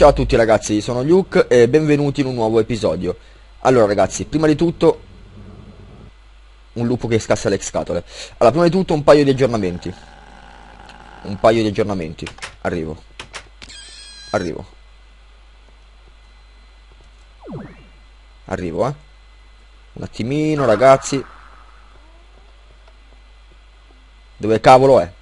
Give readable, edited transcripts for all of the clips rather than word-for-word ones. Ciao a tutti ragazzi, sono Luke e benvenuti in un nuovo episodio. Allora ragazzi, prima di tutto un lupo che scassa le scatole. Allora, prima di tutto un paio di aggiornamenti. Arrivo, un attimino ragazzi. Dove cavolo è?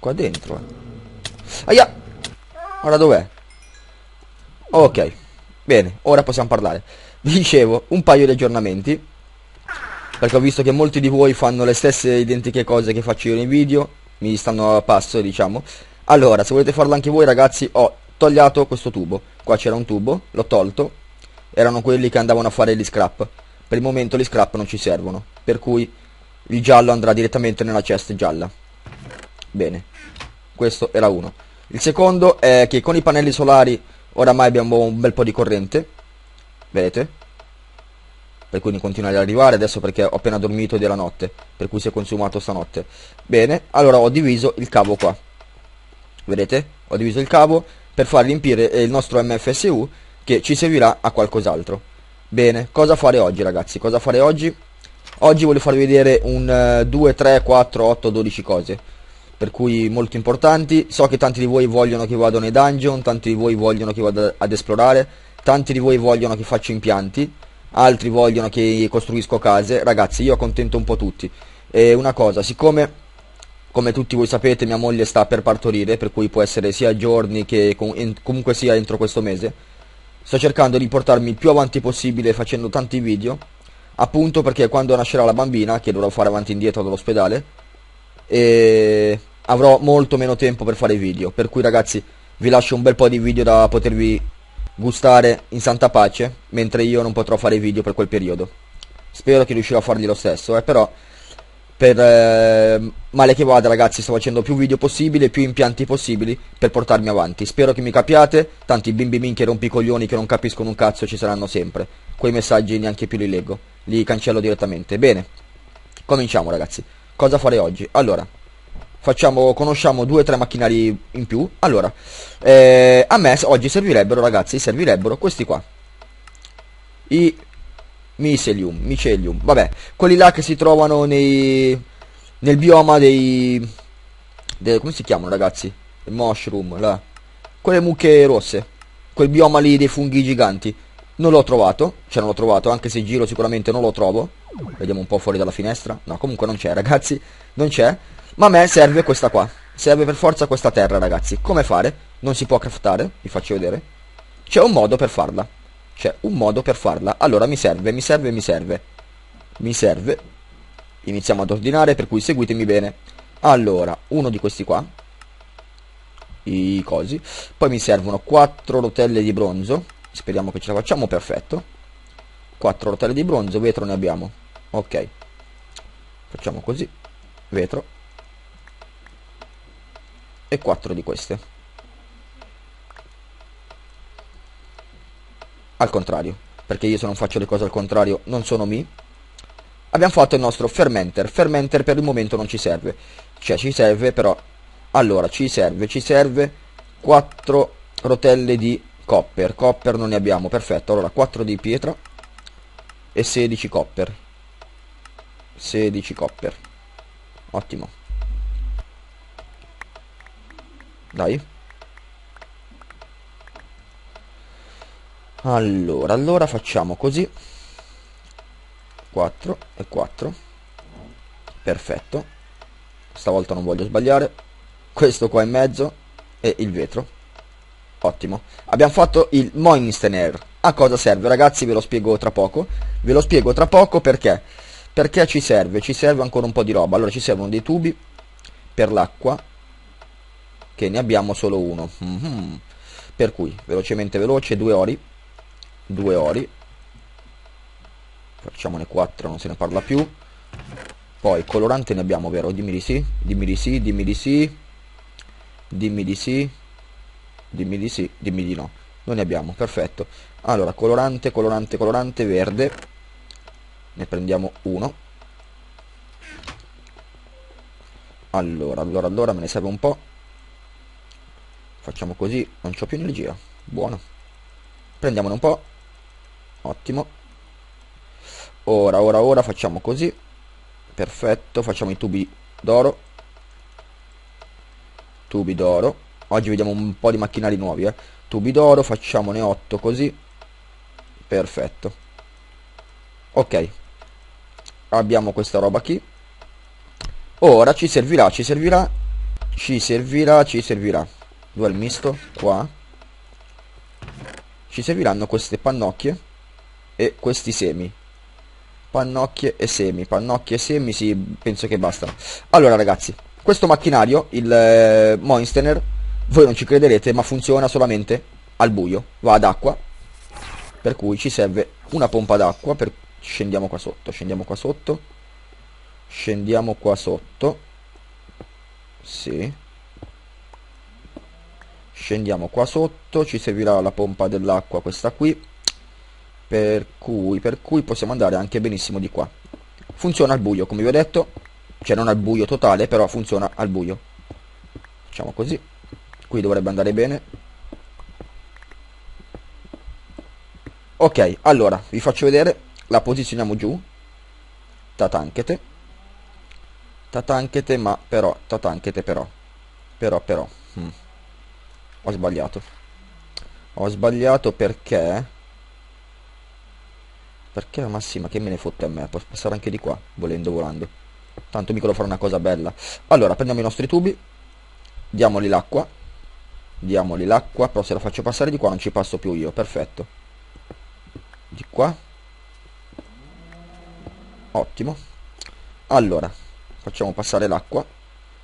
Qua dentro, Aia! Ora dov'è? Ok, bene, ora possiamo parlare. Vi dicevo, un paio di aggiornamenti, perché ho visto che molti di voi fanno le stesse identiche cose che faccio io nei video. Mi stanno a passo, diciamo. Allora, se volete farlo anche voi ragazzi, ho tagliato questo tubo. Qua c'era un tubo, l'ho tolto. Erano quelli che andavano a fare gli scrap. Per il momento gli scrap non ci servono, per cui il giallo andrà direttamente nella chest gialla. Bene, questo era uno. Il secondo è che con i pannelli solari oramai abbiamo un bel po' di corrente, vedete? Per cui ne continua ad arrivare adesso, perché ho appena dormito della notte, per cui si è consumato stanotte. Bene, allora ho diviso il cavo qua, vedete? Ho diviso il cavo per far riempire il nostro MFSU, che ci servirà a qualcos'altro. Bene, cosa fare oggi ragazzi? Cosa fare oggi? Oggi voglio farvi vedere un 2, 3, 4, 8, 12 cose, per cui molto importanti. So che tanti di voi vogliono che vado nei dungeon, tanti di voi vogliono che vado ad esplorare, tanti di voi vogliono che faccio impianti, altri vogliono che costruisco case. Ragazzi, io accontento un po' tutti. E una cosa, siccome, come tutti voi sapete, mia moglie sta per partorire, per cui può essere sia giorni che comunque sia entro questo mese, sto cercando di portarmi il più avanti possibile facendo tanti video, appunto perché quando nascerà la bambina, che dovrò fare avanti e indietro dall'ospedale, e avrò molto meno tempo per fare video, per cui ragazzi vi lascio un bel po' di video da potervi gustare in santa pace, mentre io non potrò fare video per quel periodo. Spero che riuscirò a farli lo stesso, però per male che vada ragazzi sto facendo più video possibile, più impianti possibili per portarmi avanti. Spero che mi capiate, tanti bimbi minchia rompicoglioni che non capiscono un cazzo ci saranno sempre. Quei messaggi neanche più li leggo, li cancello direttamente. Bene, cominciamo ragazzi. Cosa fare oggi? Allora, conosciamo 2 o 3 macchinari in più. Allora, a me oggi servirebbero, ragazzi, questi qua. I Mycelium, vabbè, quelli là che si trovano nel bioma come si chiamano, ragazzi? Il MooshRoom, là. Quelle mucche rosse, quel bioma lì dei funghi giganti. Non l'ho trovato, anche se giro sicuramente non lo trovo. Vediamo un po' fuori dalla finestra. No, comunque non c'è ragazzi, non c'è. Ma a me serve questa qua, serve per forza questa terra ragazzi. Come fare? Non si può craftare, vi faccio vedere. C'è un modo per farla, allora mi serve. Iniziamo ad ordinare, per cui seguitemi bene. Allora, uno di questi qua, i cosi. Poi mi servono 4 rotelle di bronzo. Speriamo che ce la facciamo, perfetto. 4 rotelle di bronzo, vetro ne abbiamo. Ok, facciamo così, vetro. E 4 di queste. Al contrario, perché io se non faccio le cose al contrario non sono mi. Abbiamo fatto il nostro fermenter. Fermenter per il momento non ci serve. Cioè ci serve però. Allora ci serve 4 rotelle di copper. Copper non ne abbiamo, perfetto. Allora 4 di pietra e 16 copper. 16 copper. Ottimo. Dai. Allora facciamo così. 4 e 4. Perfetto. Stavolta non voglio sbagliare. Questo qua in mezzo e il vetro. Ottimo. Abbiamo fatto il Moistener. A cosa serve ragazzi? Ve lo spiego tra poco. Perché? Perché ci serve ancora un po' di roba. Allora ci servono dei tubi per l'acqua, che ne abbiamo solo uno. Per cui velocemente 2 ori. Facciamone 4, non se ne parla più. Poi colorante ne abbiamo, vero? Dimmi di sì. Non ne abbiamo, perfetto. Allora, colorante verde. Ne prendiamo uno. Allora me ne serve un po'. Facciamo così, non c'ho più energia. Buono. Prendiamone un po'. Ottimo. Ora facciamo così. Perfetto, facciamo i tubi d'oro. Tubi d'oro. Oggi vediamo un po' di macchinari nuovi, eh. Tubi d'oro, facciamone 8 così. Perfetto. Ok. Abbiamo questa roba qui. Ora ci servirà dual misto qua. Ci serviranno queste pannocchie e questi semi. Pannocchie e semi, sì, penso che bastano. Allora ragazzi, questo macchinario, il Moistener, voi non ci crederete, ma funziona solamente al buio, va ad acqua, per cui ci serve una pompa d'acqua per... Scendiamo qua sotto. Sì. Scendiamo qua sotto. Ci servirà la pompa dell'acqua, questa qui. Per cui possiamo andare anche benissimo di qua. Funziona al buio, come vi ho detto. Cioè non al buio totale, però funziona al buio. Facciamo così. Qui dovrebbe andare bene. Ok, allora, vi faccio vedere. La posizioniamo giù. Tatanchete però. Ho sbagliato perché... ma sì, ma che me ne fotte a me. Posso passare anche di qua, volando. Tanto mica lo farò una cosa bella. Allora, prendiamo i nostri tubi. Diamogli l'acqua. Però se la faccio passare di qua non ci passo più io. Perfetto. Di qua. Ottimo. Allora facciamo passare l'acqua.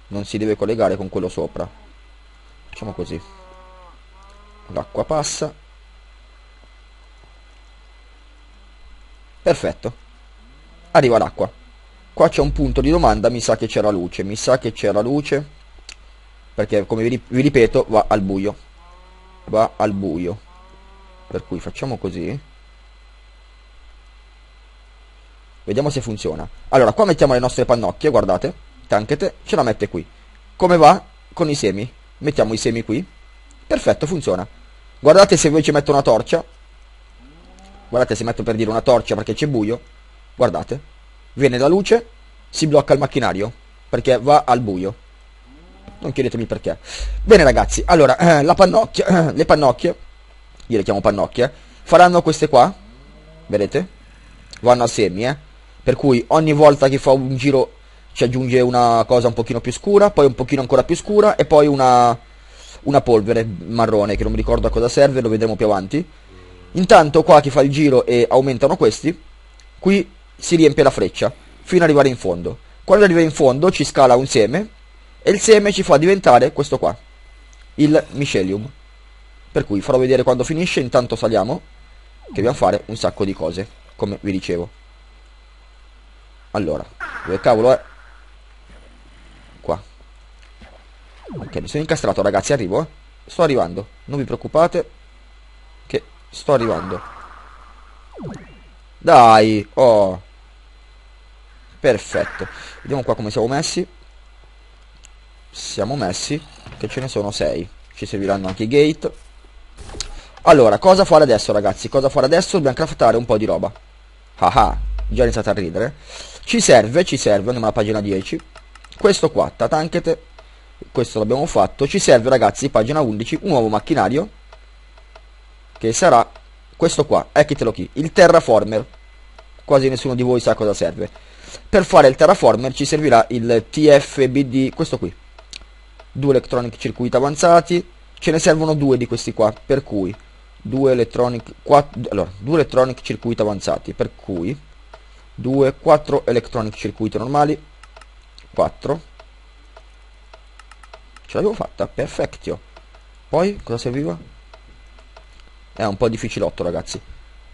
Non si deve collegare con quello sopra. Facciamo così. L'acqua passa. Perfetto. Arriva l'acqua. Qua c'è un punto di domanda. Mi sa che c'era luce. Perché come vi ripeto va al buio. Per cui facciamo così. Vediamo se funziona. Allora qua mettiamo le nostre pannocchie. Guardate. Tankete. Ce la mette qui. Come va? Con i semi. Mettiamo i semi qui. Perfetto, funziona. Guardate se invece metto una torcia. Guardate se metto, per dire, una torcia, perché c'è buio. Guardate. Viene la luce. Si blocca il macchinario. Perché va al buio. Non chiedetemi perché. Bene ragazzi. Allora la pannocchia, le pannocchie, io le chiamo pannocchie, faranno queste qua. Vedete? Vanno a semi, eh. Per cui ogni volta che fa un giro ci aggiunge una cosa un pochino più scura, poi un pochino ancora più scura e poi una polvere marrone che non mi ricordo a cosa serve, lo vedremo più avanti. Intanto qua che fa il giro e aumentano questi, qui si riempie la freccia fino ad arrivare in fondo. Quando arriva in fondo ci scala un seme e il seme ci fa diventare questo qua, il Mycelium. Per cui farò vedere quando finisce, intanto saliamo che dobbiamo fare un sacco di cose, come vi dicevo. Allora, dove cavolo è? Qua. Ok, mi sono incastrato ragazzi, arrivo, eh. Sto arrivando, non vi preoccupate che sto arrivando. Dai, oh. Perfetto. Vediamo qua come siamo messi. Siamo messi che ce ne sono 6. Ci serviranno anche i gate. Allora, cosa fare adesso ragazzi? Dobbiamo craftare un po' di roba. Ah, già iniziato a ridere. Ci serve, andiamo alla pagina 10. Questo qua, tatanchete. Questo l'abbiamo fatto. Ci serve ragazzi, pagina 11, un nuovo macchinario. Che sarà questo qua, eccetelo qui, il terraformer. Quasi nessuno di voi sa cosa serve. Per fare il terraformer ci servirà il TFBD, questo qui. 2 electronic circuit avanzati. Ce ne servono 2 di questi qua, per cui 2 electronic circuit avanzati, per cui 4 electronic circuit normali, 4. Ce l'avevo fatta, perfectio. Poi cosa serviva? È un po' difficilotto ragazzi.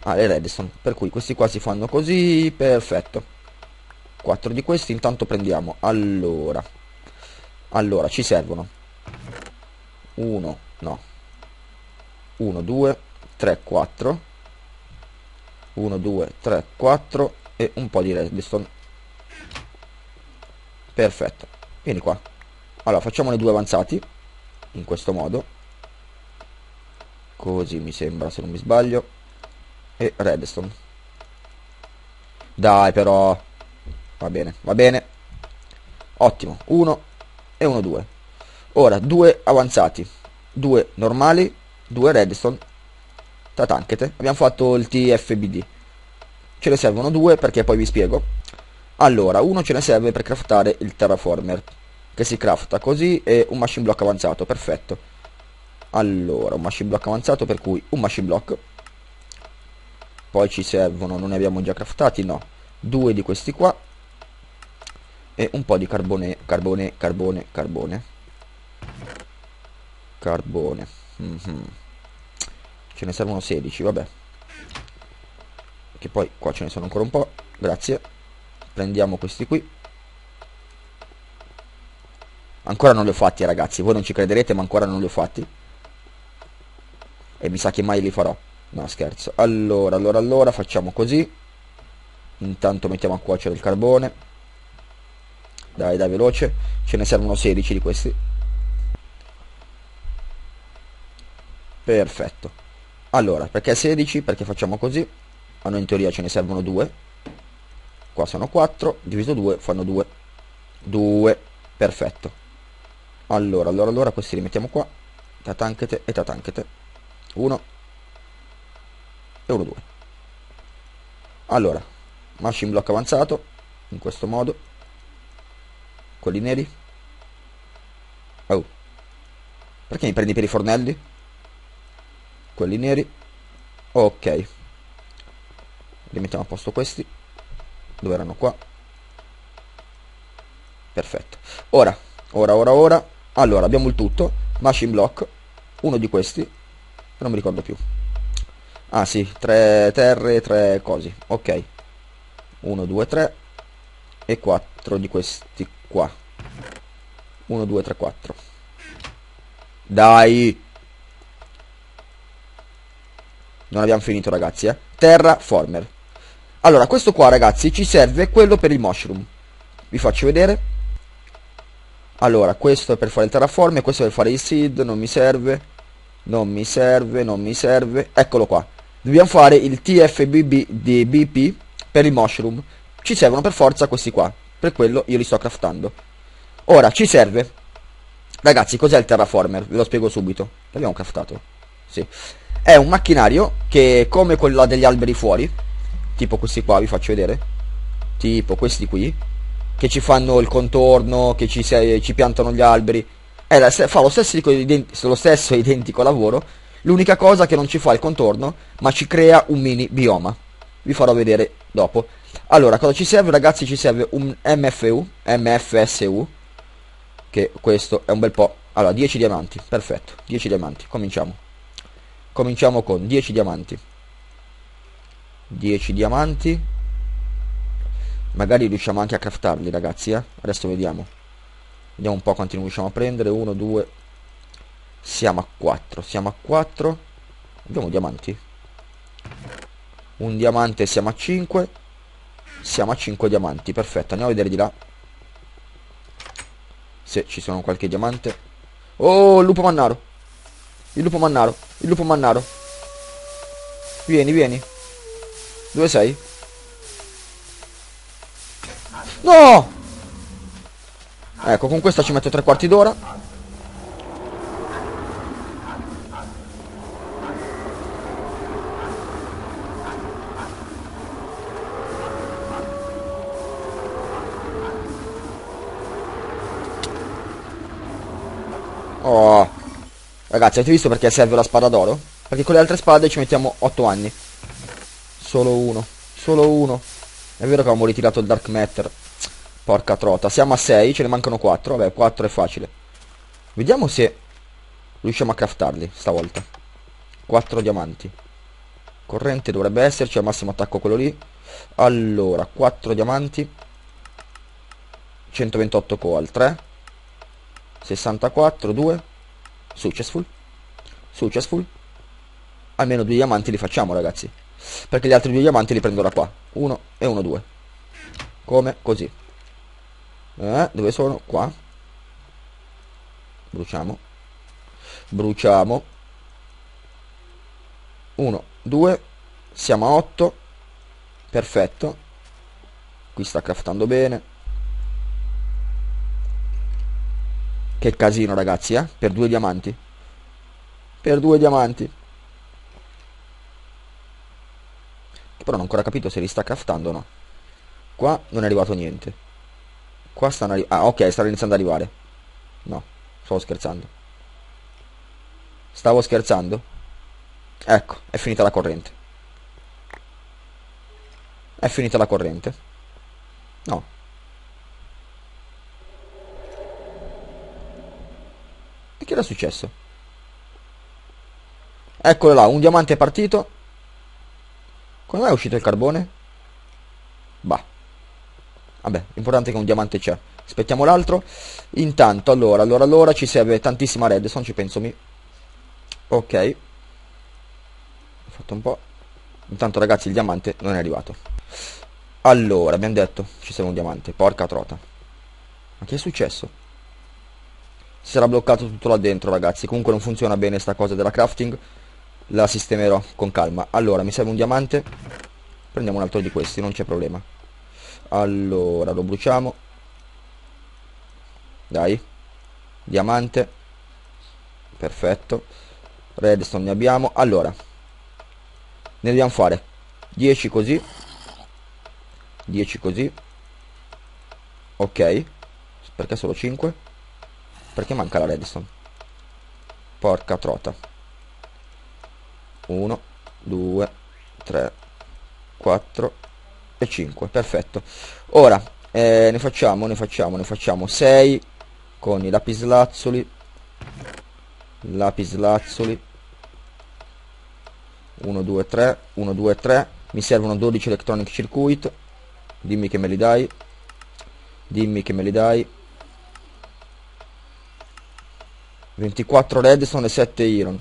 Ah, le redstone, per cui questi qua si fanno così, perfetto. 4 di questi intanto prendiamo. Allora ci servono 1, 2, 3, 4 e un po' di redstone. Perfetto, vieni qua. Allora facciamone due avanzati in questo modo, così mi sembra, se non mi sbaglio. E redstone, dai, però va bene, va bene, ottimo. 1 e 1, 2. Ora 2 avanzati, 2 normali, 2 redstone. Tatanchete, abbiamo fatto il TFBD, ce ne servono 2 perché poi vi spiego. Allora, 1 ce ne serve per craftare il terraformer, che si crafta così, e un machine block avanzato, perfetto. Allora, un machine block avanzato, per cui un machine block. Poi ci servono, non ne abbiamo già craftati? No, 2 di questi qua e un po' di carbone. Ce ne servono 16, vabbè, che poi qua ce ne sono ancora un po', grazie. Prendiamo questi qui. Ancora non li ho fatti, ragazzi, voi non ci crederete, ma ancora non li ho fatti, e mi sa che mai li farò. No, scherzo. Allora facciamo così. Intanto mettiamo a cuocere il carbone. Dai, dai, veloce. Ce ne servono 16 di questi. Perfetto. Allora, perché 16? Perché facciamo così. A noi in teoria ce ne servono 2. Qua sono 4, diviso 2 fanno 2. 2. Perfetto. Allora questi li mettiamo qua. Tatanchete e tatanchete. 1 e 1, 2. Allora, machine block avanzato in questo modo, quelli neri. Oh, perché mi prendi per i fornelli? Quelli neri, ok, li mettiamo a posto questi, dove erano, qua. Perfetto. Ora allora abbiamo il tutto. Machine block, uno di questi, non mi ricordo più. Ah sì, 3 terre, 3 cose, ok. 1, 2, 3 e 4 di questi qua. 1, 2, 3, 4. Dai! Non abbiamo finito, ragazzi, eh. Terraformer. Allora, questo qua, ragazzi, ci serve quello per il mushroom. Vi faccio vedere. Allora, questo è per fare il terraformer, questo è per fare il seed, non mi serve. Eccolo qua. Dobbiamo fare il TFBD di BP per il mushroom. Ci servono per forza questi qua, per quello io li sto craftando. Ora ci serve, ragazzi, cos'è il terraformer? Ve lo spiego subito. L'abbiamo craftato? Sì. È un macchinario che è come quello degli alberi fuori, tipo questi qua, vi faccio vedere, tipo questi qui, che ci fanno il contorno, che ci piantano gli alberi. Fa lo stesso identico lavoro. L'unica cosa che non ci fa il contorno, ma ci crea un mini bioma. Vi farò vedere dopo. Allora, cosa ci serve, ragazzi? Ci serve un MFSU, che questo è un bel po'. Allora, 10 diamanti, perfetto, 10 diamanti, cominciamo con 10 diamanti. 10 diamanti. Magari riusciamo anche a craftarli, ragazzi, eh? Adesso vediamo un po' quanti ne riusciamo a prendere. 1, 2... Siamo a 4. Abbiamo diamanti? Un diamante, siamo a 5. Siamo a 5 diamanti, perfetto. Andiamo a vedere di là se ci sono qualche diamante. Oh, il lupo mannaro. Vieni. Dove sei? No! Ecco, con questa ci metto 3/4 d'ora. Oh, ragazzi, avete visto perché serve la spada d'oro? Perché con le altre spade ci mettiamo 8 anni. Solo uno. È vero che avevamo ritirato il dark matter. Porca trota, siamo a 6, ce ne mancano 4. Vabbè, 4 è facile. Vediamo se riusciamo a craftarli stavolta. 4 diamanti. Corrente dovrebbe esserci, al massimo attacco quello lì. Allora, 4 diamanti. 128 coal, 3. 64, 2. Successful. Almeno 2 diamanti li facciamo, ragazzi, perché gli altri 2 diamanti li prendo da qua. 1 e 1, 2. Come? Così. Dove sono? Qua. bruciamo 1 2, siamo a 8, perfetto. Qui sta craftando bene. Che casino, ragazzi, eh? Per 2 diamanti, per 2 diamanti. Però non ho ancora capito se li sta craftando o no. Qua non è arrivato niente. Qua stanno arrivando. Ah, ok, stanno iniziando ad arrivare. No, stavo scherzando. Stavo scherzando. Ecco, è finita la corrente. È finita la corrente. No. E che era successo? Eccolo là, un diamante è partito. Come mai è uscito il carbone? Bah. Vabbè, l'importante è che un diamante c'è. Aspettiamo l'altro. Intanto, allora, ci serve tantissima redstone, ci penso mi. Ok. Ho fatto un po'. Intanto, ragazzi, il diamante non è arrivato. Allora, abbiamo detto, ci serve un diamante. Porca trota. Ma che è successo? Si sarà bloccato tutto là dentro, ragazzi. Comunque non funziona bene sta cosa della crafting. La sistemerò con calma. Allora, mi serve un diamante. Prendiamo un altro di questi, non c'è problema. Allora, lo bruciamo. Dai. Diamante. Perfetto. Redstone ne abbiamo. Allora, ne dobbiamo fare 10 così. 10 così. Ok. Perché solo 5? Perché manca la redstone? Porca trota. 1, 2, 3, 4 e 5, perfetto. Ora ne facciamo 6 con i lapislazzuli. 1, 2, 3, 1, 2, 3. Mi servono 12 electronic circuit. Dimmi che me li dai. Dimmi che me li dai. 24 redstone e 7 iron.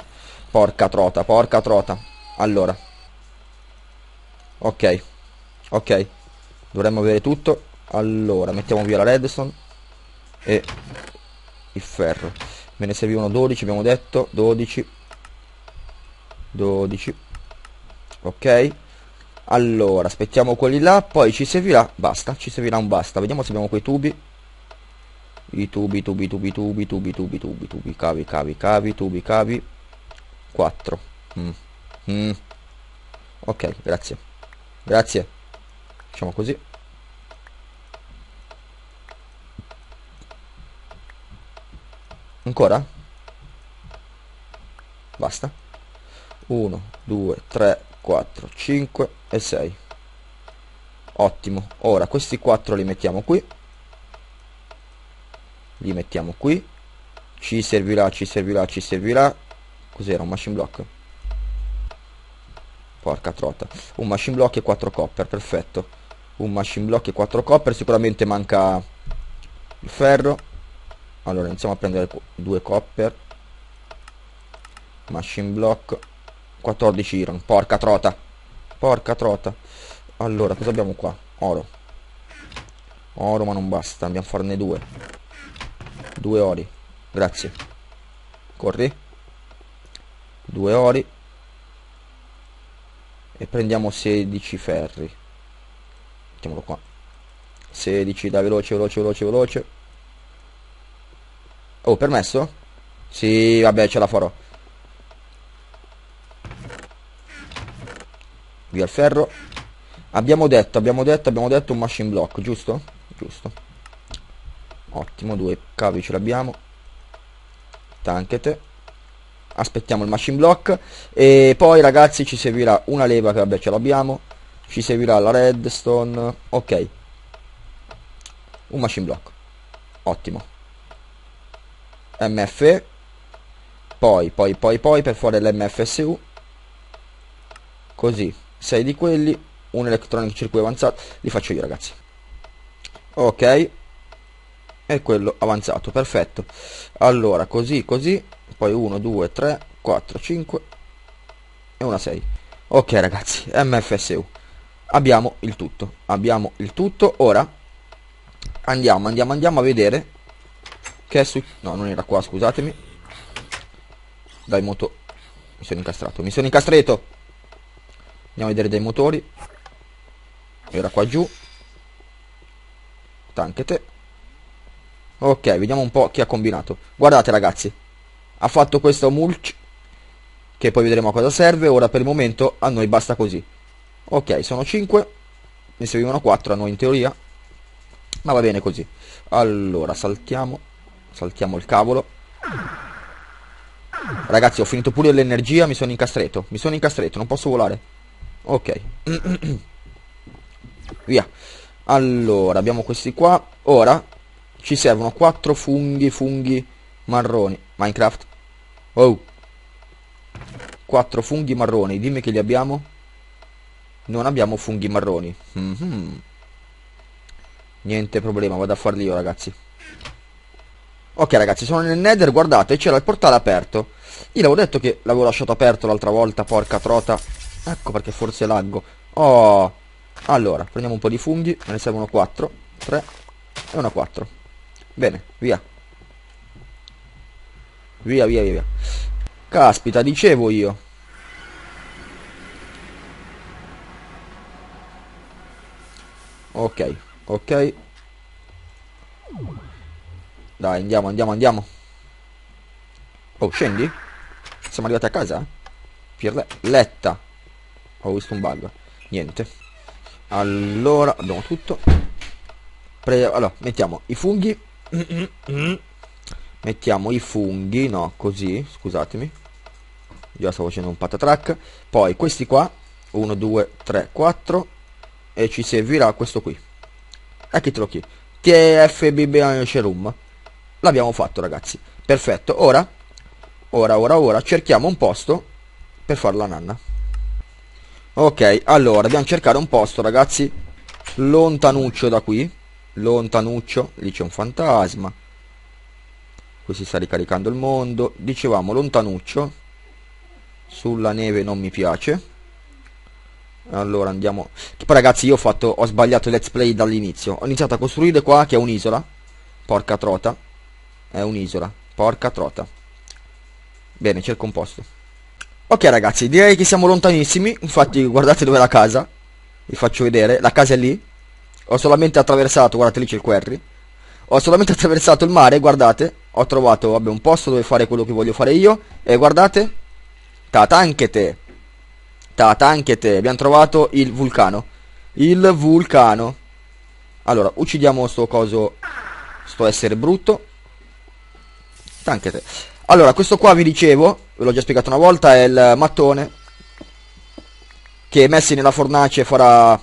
Porca trota, porca trota. Allora, ok, ok, dovremmo avere tutto. Allora, mettiamo via la redstone e il ferro. Me ne servivano 12, abbiamo detto 12. Ok. Allora, aspettiamo quelli là. Poi ci servirà, basta, ci servirà un basta. Vediamo se abbiamo quei tubi. I tubi. Cavi. 4. Ok, grazie. Facciamo così. Ancora? Basta. 1, 2, 3, 4, 5 e 6. Ottimo. Ora questi 4 li mettiamo qui. Li mettiamo qui. Ci servirà. Cos'era? Un machine block? Porca trota. Un machine block e 4 copper, perfetto. Un machine block e 4 copper. Sicuramente manca il ferro. Allora iniziamo a prendere 2 copper. Machine block. 14 iron. Porca trota. Porca trota. Allora, cosa abbiamo qua? Oro. Oro, ma non basta. Andiamo a farne 2. 2 ori. Grazie. Corri. 2 ori e prendiamo 16 ferri. Mettiamolo qua. 16, dai, veloce. Oh, permesso? Sì, vabbè, ce la farò. Via il ferro. Abbiamo detto un machine block, giusto? Giusto. Ottimo, 2 cavi ce l'abbiamo. Tankete. Aspettiamo il machine block. E poi, ragazzi, ci servirà una leva, che vabbè ce l'abbiamo. Ci servirà la redstone. Ok. Un machine block. Ottimo. MFE. Poi per fare l'MFSU. Così. 6 di quelli. Un electronic circuit avanzato. Li faccio io, ragazzi. Ok. E quello avanzato. Perfetto. Allora, così. Poi 1, 2, 3, 4, 5 e una 6. Ok, ragazzi, MFSU. Abbiamo il tutto. Ora andiamo a vedere che è su... no, non era qua, scusatemi. Dai moto... mi sono incastrato. Andiamo a vedere dei motori. Era qua giù. Tankete. Ok, vediamo un po' chi ha combinato. Guardate ragazzi, ha fatto questo mulch, che poi vedremo a cosa serve. Ora per il momento a noi basta così. Ok, sono 5. Ne servivano 4 a noi in teoria, ma va bene così. Allora saltiamo. Saltiamo il cavolo. Ragazzi, ho finito pure l'energia. Mi sono incastrato, non posso volare. Ok. Via. Allora abbiamo questi qua. Ora ci servono 4 funghi marroni. Minecraft. Oh, 4 funghi marroni. Dimmi che li abbiamo. Non abbiamo funghi marroni. Niente problema, vado a farli io ragazzi. Ok ragazzi, sono nel Nether, guardate, c'era il portale aperto. Io l'avevo detto che l'avevo lasciato aperto l'altra volta, porca trota. Ecco perché forse laggo. Oh. Allora, prendiamo un po' di funghi. Me ne servono 4, 3 e una 4. Bene, via. Via. Caspita, dicevo io. Ok. Dai, andiamo. Oh, scendi? Siamo arrivati a casa? Pirletta. Ho visto un bug. Niente. Allora, abbiamo tutto. Allora, mettiamo i funghi. Mettiamo i funghi, no, così, scusatemi. Io stavo facendo un patatrack. Poi questi qua, 1, 2, 3, 4. E ci servirà questo qui. Eccolo qui. TFBD. L'abbiamo fatto ragazzi. Perfetto. Ora cerchiamo un posto per fare la nanna. Ok, allora dobbiamo cercare un posto ragazzi, lontanuccio da qui. Lontanuccio. Lì c'è un fantasma. Qui si sta ricaricando il mondo. Dicevamo lontanuccio. Sulla neve non mi piace. Allora andiamo. Poi ragazzi io ho sbagliato il let's play dall'inizio. Ho iniziato a costruire qua che è un'isola. Porca trota. È un'isola. Porca trota. Bene, cerco un posto. Ok ragazzi, direi che siamo lontanissimi. Infatti guardate dove è la casa. Vi faccio vedere. La casa è lì. Ho solamente attraversato. Guardate, lì c'è il quarry. Ho solamente attraversato il mare. Guardate. Ho trovato, vabbè, un posto dove fare quello che voglio fare io. E guardate. Tatanchete. Abbiamo trovato il vulcano. Allora uccidiamo sto coso. Sto essere brutto. Tankete. Allora questo qua vi dicevo, ve l'ho già spiegato una volta, è il mattone che messi nella fornace farà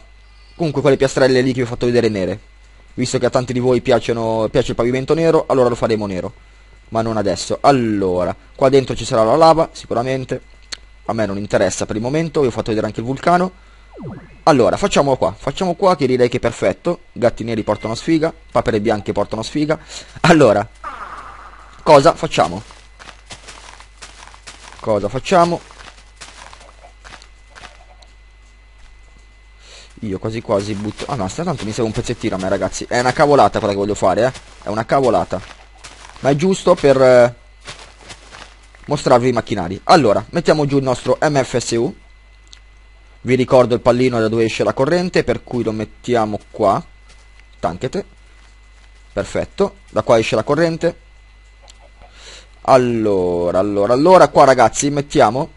comunque quelle piastrelle lì che vi ho fatto vedere nere. Visto che a tanti di voi piace il pavimento nero, allora lo faremo nero, ma non adesso. Allora qua dentro ci sarà la lava sicuramente. A me non interessa per il momento, vi ho fatto vedere anche il vulcano. Allora, facciamo qua che direi che è perfetto. Gatti neri portano sfiga, papere bianche portano sfiga. Allora, cosa facciamo? Io quasi butto... Ah no, tanto mi serve un pezzettino a me ragazzi. È una cavolata quella che voglio fare, È una cavolata. Ma è giusto per... mostrarvi i macchinari. Allora mettiamo giù il nostro MFSU. Vi ricordo il pallino da dove esce la corrente, per cui lo mettiamo qua. Tankete. Perfetto. Da qua esce la corrente. Allora qua ragazzi mettiamo,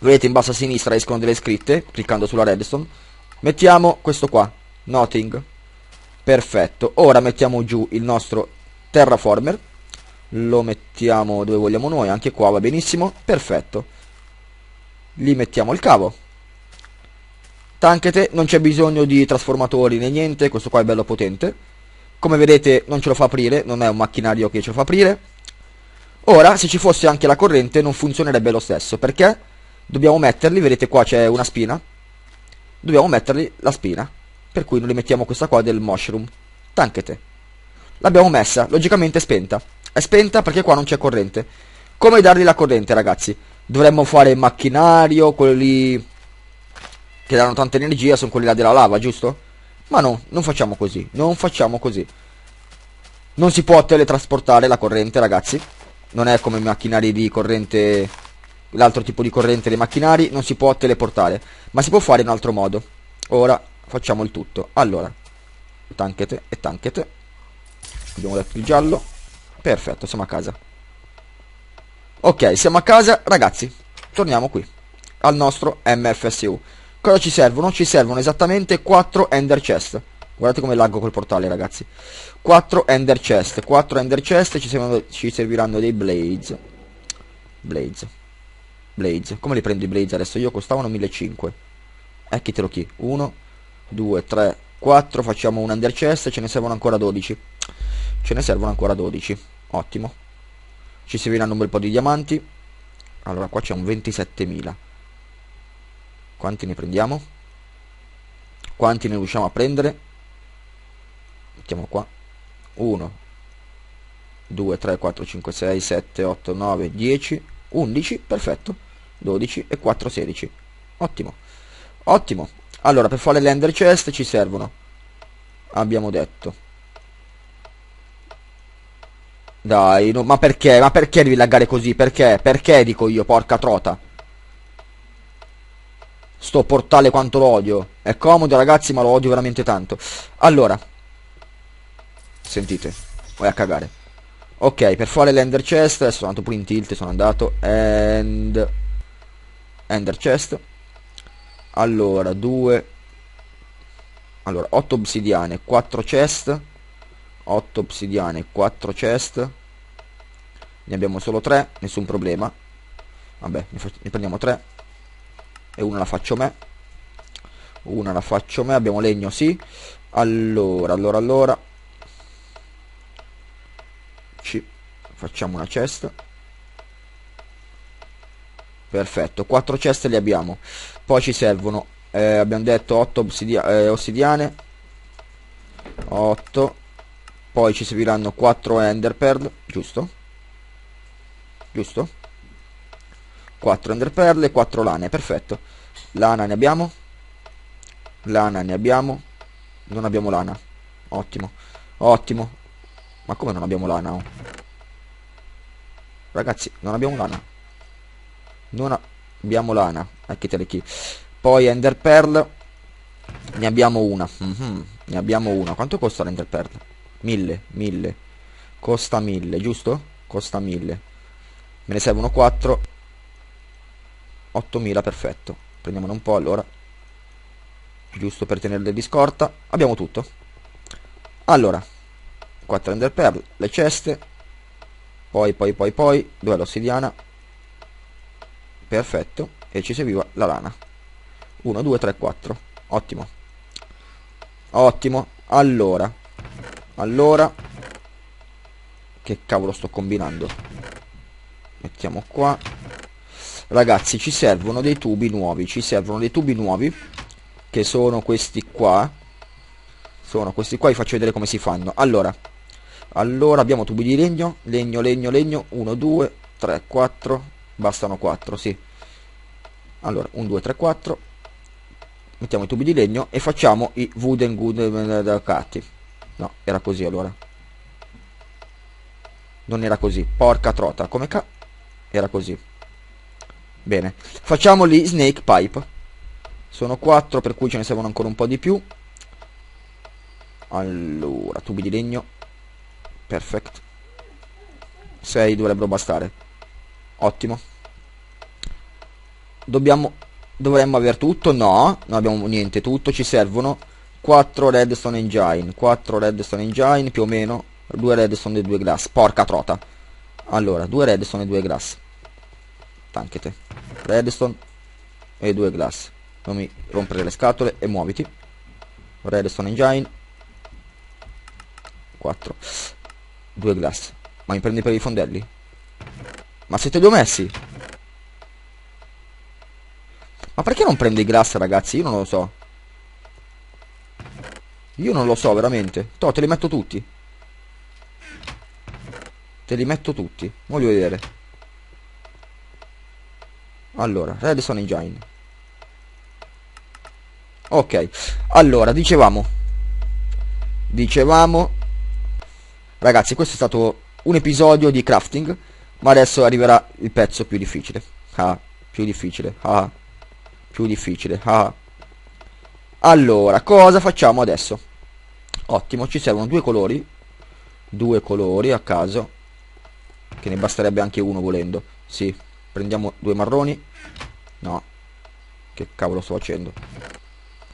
vedete in basso a sinistra escono delle scritte, cliccando sulla redstone. Mettiamo questo qua, nothing. Perfetto. Ora mettiamo giù il nostro terraformer. Lo mettiamo dove vogliamo noi, anche qua va benissimo. Perfetto. Lì mettiamo il cavo. Tankete, non c'è bisogno di trasformatori né niente, questo qua è bello potente. Come vedete non ce lo fa aprire, non è un macchinario che ce lo fa aprire. Ora se ci fosse anche la corrente non funzionerebbe lo stesso, perché dobbiamo metterli, vedete qua c'è una spina. Dobbiamo metterli la spina, per cui noi mettiamo questa qua del mushroom. Tankete. L'abbiamo messa, logicamente spenta. È spenta perché qua non c'è corrente. Come dargli la corrente ragazzi? Dovremmo fare macchinario, quelli che danno tanta energia sono quelli là della lava, giusto? Ma no, non facciamo così. Non si può teletrasportare la corrente, ragazzi. Non è come i macchinari di corrente, l'altro tipo di corrente dei macchinari. Non si può teleportare, ma si può fare in un altro modo. Ora facciamo il tutto. Allora, tankete e tankete. Abbiamo detto il giallo. Perfetto, siamo a casa. Ok, siamo a casa, ragazzi. Torniamo qui al nostro MFSU. Cosa ci servono? Ci servono esattamente 4 ender chest. Guardate come laggo col portale, ragazzi. 4 ender chest. 4 ender chest. Ci serviranno dei blades. Blades. Come li prendo i blades adesso? Io costavano 1500. Eccitelo chi. 1, 2, 3, 4. Facciamo un ender chest. Ce ne servono ancora 12. Ottimo. Ci serviranno un bel po' di diamanti. Allora qua c'è un 27.000. Quanti ne prendiamo? Quanti ne riusciamo a prendere? Mettiamo qua. 1 2 3 4 5 6 7 8 9 10 11, perfetto. 12 e 4 16. Ottimo. Ottimo. Allora, per fare le ender chest ci servono, abbiamo detto. Dai, no, ma perché? Ma perché devi laggare così? Perché? Perché dico io, porca trota. Sto portale quanto lo odio. È comodo, ragazzi, ma lo odio veramente tanto. Allora, sentite, vai a cagare. Ok, per fare l'ender chest, adesso sono andato pure in tilt, sono andato. Ender chest. Allora, 2. Allora, 8 obsidiane, 4 chest. 8 obsidiane, 4 chest. Ne abbiamo solo 3, nessun problema. Vabbè, ne prendiamo 3. E una la faccio me. Abbiamo legno, sì. Allora ci facciamo una chest. Perfetto, 4 chest li abbiamo. Poi ci servono, abbiamo detto 8 ossidiane. 8. Poi ci serviranno 4 ender pearl, giusto? 4 ender pearl e 4 lane, perfetto. Lana ne abbiamo? Non abbiamo lana. Ottimo. Ma come non abbiamo lana? Oh? Ragazzi, non abbiamo lana. Ecco te le chi. Poi ender pearl. Ne abbiamo una. Ne abbiamo una. Quanto costa l'ender pearl? 1000. Costa 1000, giusto? Costa 1000. Me ne servono 4. 8000, perfetto. Prendiamone un po' allora. Giusto per tenerle di scorta. Abbiamo tutto. Allora, 4 ender pearl, le ceste. Poi. Dov'è l'ossidiana? Perfetto. E ci serviva la lana. 1, 2, 3, 4. Ottimo. Allora. Che cavolo sto combinando? Mettiamo qua. Ragazzi, ci servono dei tubi nuovi. Che sono questi qua. Vi faccio vedere come si fanno. Allora abbiamo tubi di legno. Legno. 1, 2, 3, 4. Bastano 4, sì. Allora, 1, 2, 3, 4. Mettiamo i tubi di legno e facciamo i wooden cutting. No, era così allora. Non era così. Porca trota. Come ca... Era così. Bene. Facciamo gli snake pipe. Sono 4, per cui ce ne servono ancora un po' di più. Allora, tubi di legno. Perfect. 6 dovrebbero bastare. Ottimo. Dovremmo aver tutto? No, non abbiamo niente, tutto. Ci servono 4 redstone engine, 4 redstone engine più o meno, 2 redstone e 2 glass, porca trota. Allora, 2 redstone e 2 glass. Tankete. Redstone e 2 glass. Non mi rompere le scatole e muoviti. Redstone engine. 4. 2 glass. Ma mi prendi per i fondelli? Ma siete due messi? Ma perché non prende i glass, ragazzi? Io non lo so. Io non lo so veramente. Toh, te li metto tutti. Voglio vedere. Allora, redstone engine. Ok. Allora, dicevamo. Ragazzi, questo è stato un episodio di crafting, ma adesso arriverà il pezzo più difficile. Allora, cosa facciamo adesso? Ottimo, ci servono due colori a caso, che ne basterebbe anche uno volendo. Sì, prendiamo due marroni. No, che cavolo sto facendo?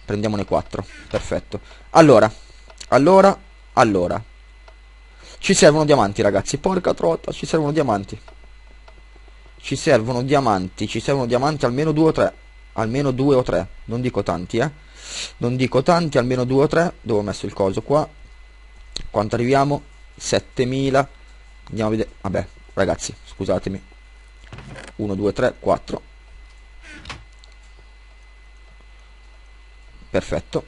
Prendiamone 4, perfetto. Allora, ci servono diamanti, ragazzi. Porca trota, ci servono diamanti. Almeno 2 o 3. Non dico tanti, eh. Almeno 2 o 3. Dove ho messo il coso qua? Quanto arriviamo? 7000. Andiamo a vedere. Vabbè, ragazzi, scusatemi. 1, 2, 3, 4. Perfetto.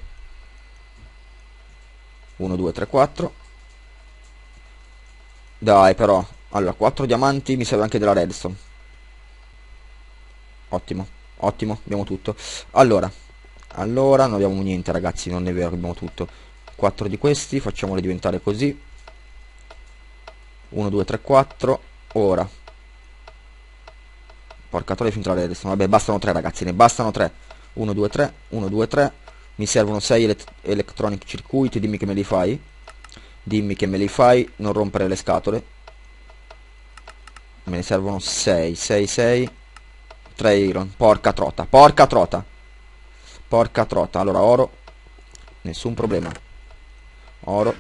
1, 2, 3, 4. Dai, però. Allora, 4 diamanti. Mi serve anche della redstone. Ottimo. Ottimo, abbiamo tutto. Allora non abbiamo niente, ragazzi. Non è vero, abbiamo tutto. 4 di questi, facciamoli diventare così. 1, 2, 3, 4. Ora. Porca troia, è finita la redstone. Vabbè, bastano 3, ragazzi. Ne bastano 3. 1, 2, 3. 1, 2, 3. Mi servono 6 electronic circuiti. Dimmi che me li fai. Non rompere le scatole. Me ne servono 6. 3 iron. Porca trota. Allora, oro. Nessun problema. Oro.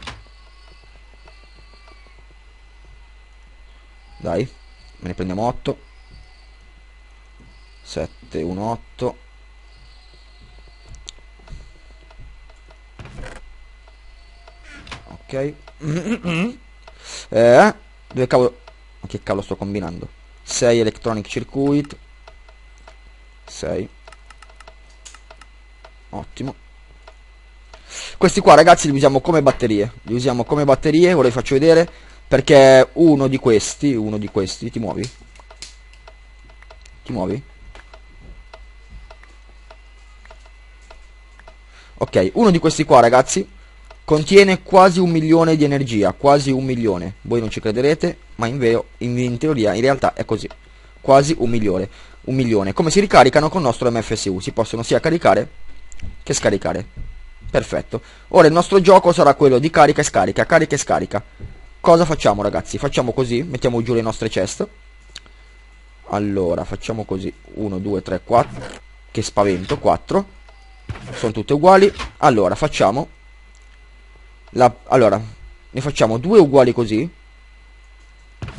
Dai, me ne prendiamo 8. 7, 1, 8. Ok. Dove cavolo? Ma che cavolo sto combinando? 6 electronic circuit. 6. Ottimo. Questi qua, ragazzi, li usiamo come batterie. Ve li faccio vedere, perché uno di questi ti muovi? Ok, uno di questi qua, ragazzi, contiene quasi 1.000.000 di energia, quasi 1.000.000. Voi non ci crederete, ma in teoria in realtà è così. Quasi 1.000.000. Come si ricaricano? Con il nostro MFSU. Si possono sia caricare che scaricare. Perfetto. Ora il nostro gioco sarà quello di carica e scarica, Cosa facciamo, ragazzi? Facciamo così, mettiamo giù le nostre chest. Allora, facciamo così. 1, 2, 3, 4. Che spavento, 4. Sono tutte uguali. Allora, facciamo ne facciamo due uguali così.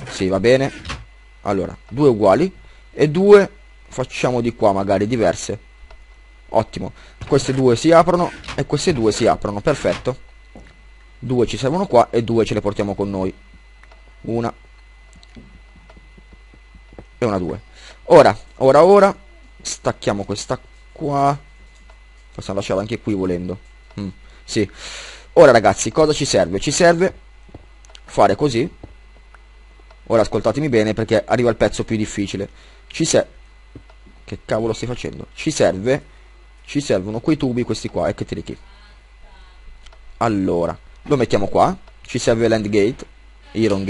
Sì, va bene. Allora, due uguali. E due facciamo di qua, magari diverse. Ottimo. Queste due si aprono e queste due si aprono. Perfetto. Due ci servono qua e due ce le portiamo con noi. Una e una due. Ora stacchiamo questa qua. Possiamo lasciarla anche qui volendo. Sì. Ora, ragazzi, cosa ci serve? Ci serve fare così. Ora ascoltatemi bene, perché arriva il pezzo più difficile. Che cavolo stai facendo? Ci servono quei tubi, questi qua, ecco, tirichi. Allora, lo mettiamo qua. Ci serve Iron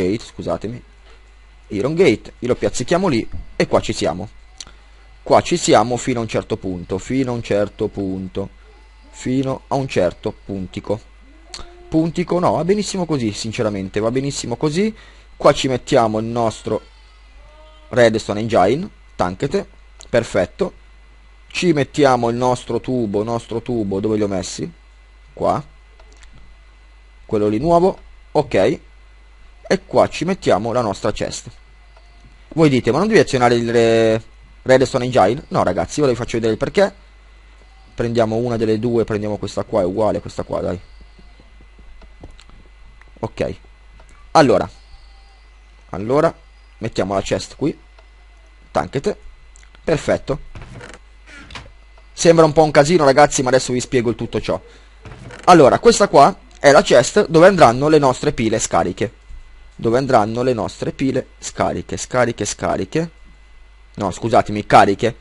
Gate, io lo piazzichiamo lì e qua ci siamo. Fino a un certo punto, fino a un certo puntico. No, va benissimo così, sinceramente, va benissimo così. Qua ci mettiamo il nostro Redstone Engine, tankete, perfetto. Ci mettiamo il nostro tubo, dove li ho messi? Qua. Quello lì nuovo, ok. E qua ci mettiamo la nostra chest. Voi dite, ma non devi azionare il Redstone Engine? No, ragazzi, ora vi faccio vedere il perché. Prendiamo una delle due, prendiamo questa qua, è uguale a questa qua, dai. Ok. Allora, mettiamo la chest qui. Tankete. Perfetto. Sembra un po' un casino, ragazzi, ma adesso vi spiego il tutto ciò. Allora, questa qua è la chest dove andranno le nostre pile scariche. No, scusatemi, cariche.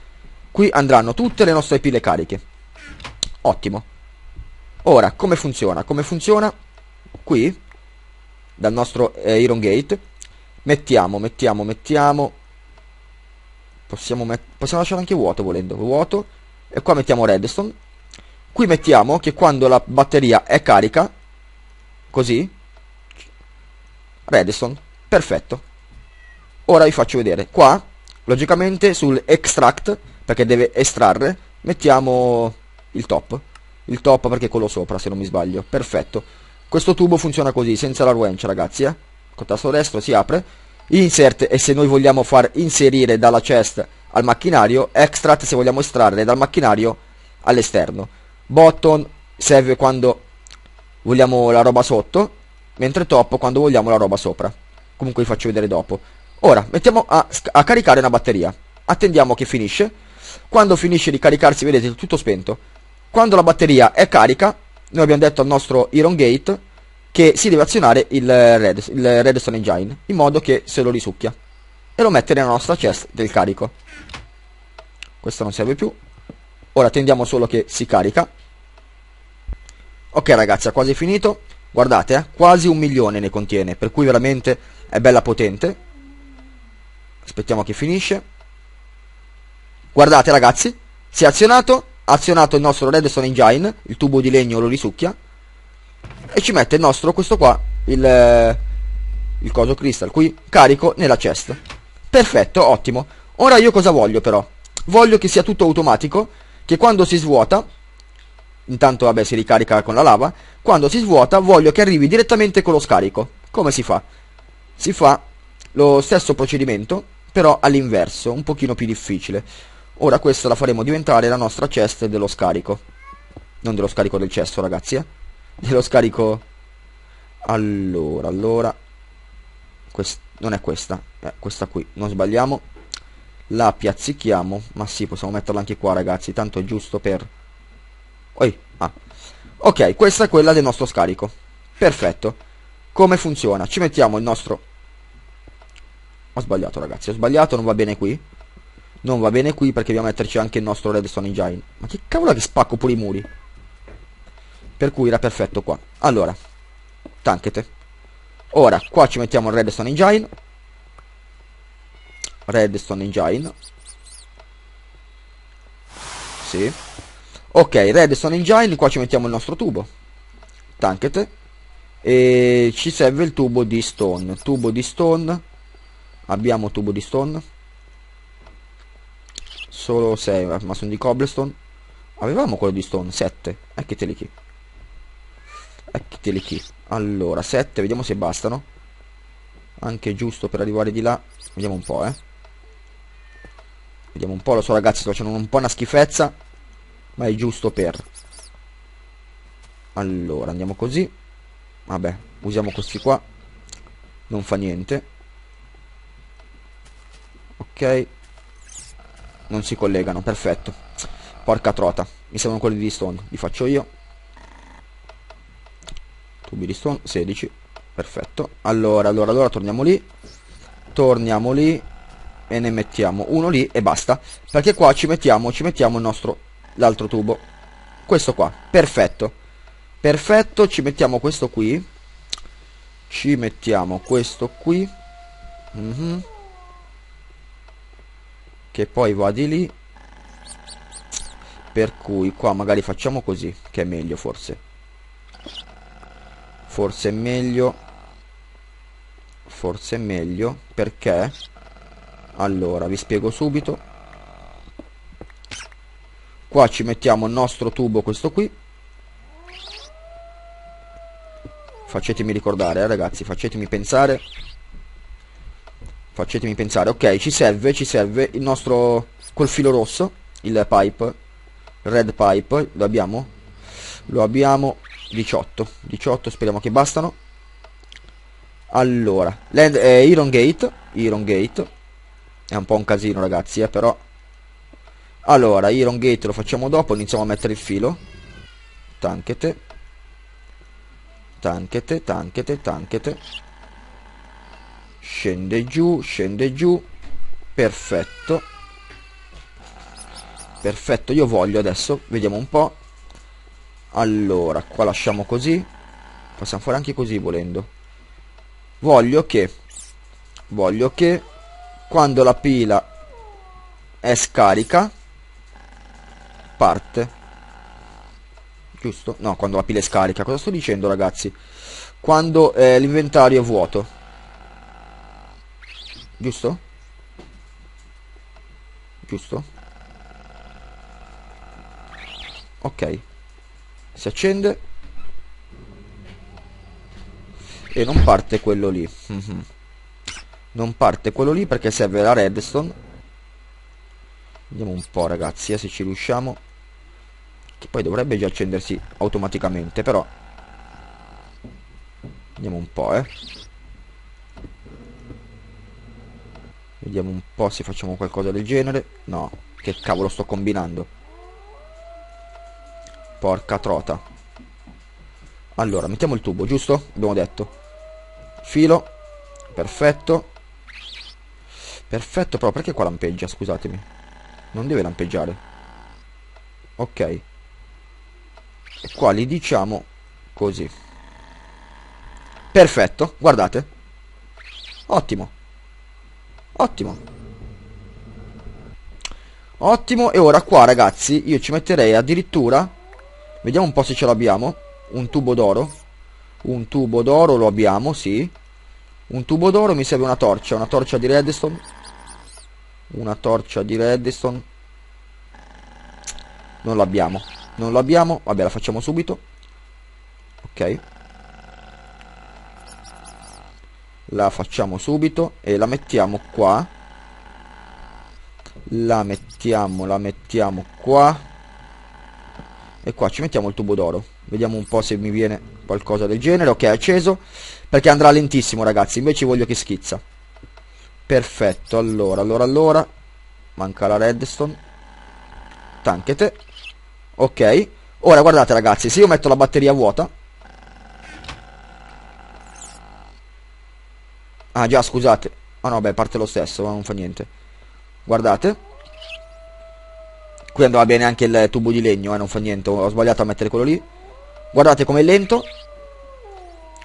Qui andranno tutte le nostre pile cariche. Ottimo. Ora, come funziona? Qui dal nostro Iron Gate. Mettiamo. Possiamo lasciare anche vuoto volendo, vuoto. E qua mettiamo redstone. Qui mettiamo che quando la batteria è carica, così, redstone. Perfetto. Ora vi faccio vedere. Qua, logicamente, sul extract, perché deve estrarre, mettiamo il top. Il top perché è quello sopra, se non mi sbaglio. Perfetto. Questo tubo funziona così, senza la wrench, ragazzi, eh. Con il tasto destro si apre, insert, e se noi vogliamo far inserire dalla chest al macchinario, extract se vogliamo estrarre dal macchinario all'esterno, button serve quando vogliamo la roba sotto, mentre top quando vogliamo la roba sopra. Comunque vi faccio vedere dopo. Ora mettiamo a caricare una batteria, attendiamo che finisce. Quando finisce di caricarsi, vedete, tutto spento. Quando la batteria è carica, noi abbiamo detto al nostro Iron Gate che si deve azionare il redstone engine, in modo che se lo risucchia e lo mette nella nostra chest del carico. Questo non serve più. Ora attendiamo solo che si carica. Ok ragazzi, è quasi finito. Guardate, quasi 1.000.000 ne contiene, per cui veramente è bella potente. Aspettiamo che finisce. Guardate ragazzi, si è azionato. Ha azionato il nostro redstone engine, il tubo di legno lo risucchia e ci mette il nostro, questo qua, il coso crystal qui, carico nella chest. Perfetto, ottimo. Ora io cosa voglio però? Voglio che sia tutto automatico, che quando si svuota, intanto vabbè si ricarica con la lava, quando si svuota voglio che arrivi direttamente con lo scarico. Come si fa? Si fa lo stesso procedimento, però all'inverso, un pochino più difficile. Ora questa la faremo diventare la nostra chest dello scarico. Non dello scarico del cesso, ragazzi, eh? Dello scarico. Allora non è questa, è questa qui, non sbagliamo. La piazzichiamo. Ma sì, possiamo metterla anche qua, ragazzi, tanto è giusto per ok, questa è quella del nostro scarico. Perfetto. Come funziona? Ci mettiamo il nostro... Ho sbagliato, ragazzi, ho sbagliato, non va bene qui. Non va bene qui perché dobbiamo metterci anche il nostro redstone engine. Ma che cavolo, che spacco pure i muri. Per cui era perfetto qua. Allora, tankete. Ora, qua ci mettiamo il redstone engine. Redstone engine. Sì. Ok, redstone engine, qua ci mettiamo il nostro tubo. Tankete. E ci serve il tubo di stone. Tubo di stone. Abbiamo tubo di stone. Solo 6, ma sono di cobblestone. Avevamo quello di stone, 7. Ecceteli chi. Ecceteli chi. Allora, 7, vediamo se bastano. Anche giusto per arrivare di là. Vediamo un po', eh. Vediamo un po', lo so ragazzi, sto facendo un po' una schifezza, ma è giusto per... Allora, andiamo così. Vabbè, usiamo questi qua. Non fa niente. Ok. Non si collegano, perfetto. Porca trota, mi servono quelli di stone. Li faccio io. Tubi di stone, 16. Perfetto. Allora, torniamo lì. Torniamo lì. E ne mettiamo uno lì e basta. Perché qua ci mettiamo il nostro... L'altro tubo. Questo qua, perfetto. Perfetto, ci mettiamo questo qui. Ci mettiamo questo qui. Che poi va di lì. Per cui qua magari facciamo così, che è meglio forse. Forse è meglio. Perché? Allora vi spiego subito. Qua ci mettiamo il nostro tubo, questo qui. Facetemi ricordare, ragazzi, facetemi pensare. Ok, ci serve il nostro, quel filo rosso, il pipe, red pipe, lo abbiamo 18, speriamo che bastano. Allora, Iron Gate, è un po' un casino ragazzi, però. Allora, Iron Gate lo facciamo dopo, iniziamo a mettere il filo. Tankete. Scende giù. Perfetto, io voglio adesso, vediamo un po'. Allora, qua lasciamo così. Possiamo fare anche così volendo. voglio che quando la pila è scarica parte, giusto? No, quando la pila è scarica, cosa sto dicendo ragazzi? Quando l'inventario è vuoto, giusto? Giusto? Ok, si accende e non parte quello lì. Non parte quello lì perché serve la redstone. Vediamo un po' ragazzi se ci riusciamo, che poi dovrebbe già accendersi automaticamente, però vediamo un po', vediamo un po' se facciamo qualcosa del genere. No, che cavolo sto combinando, porca trota. Allora mettiamo il tubo, giusto? Abbiamo detto filo, perfetto, perfetto. Però perché qua lampeggia? Scusatemi, non deve lampeggiare. Ok, e qua li diciamo così, perfetto. Guardate, ottimo, ottimo, ottimo. E ora qua ragazzi io ci metterei addirittura, vediamo un po' se ce l'abbiamo, un tubo d'oro. Un tubo d'oro lo abbiamo, sì, un tubo d'oro. Mi serve una torcia di redstone, una torcia di redstone. Non l'abbiamo, non l'abbiamo, vabbè, la facciamo subito. Ok, la facciamo subito e la mettiamo qua, la mettiamo qua, e qua ci mettiamo il tubo d'oro. Vediamo un po' se mi viene qualcosa del genere. Ok, è acceso perché andrà lentissimo ragazzi, invece voglio che schizza. Perfetto. Allora manca la redstone, tankete. Ok, ora guardate ragazzi, se io metto la batteria vuota. Ah già, scusate. Ah no, beh, parte lo stesso, ma non fa niente. Guardate, qui andava bene anche il tubo di legno, non fa niente, ho sbagliato a mettere quello lì. Guardate com'è lento,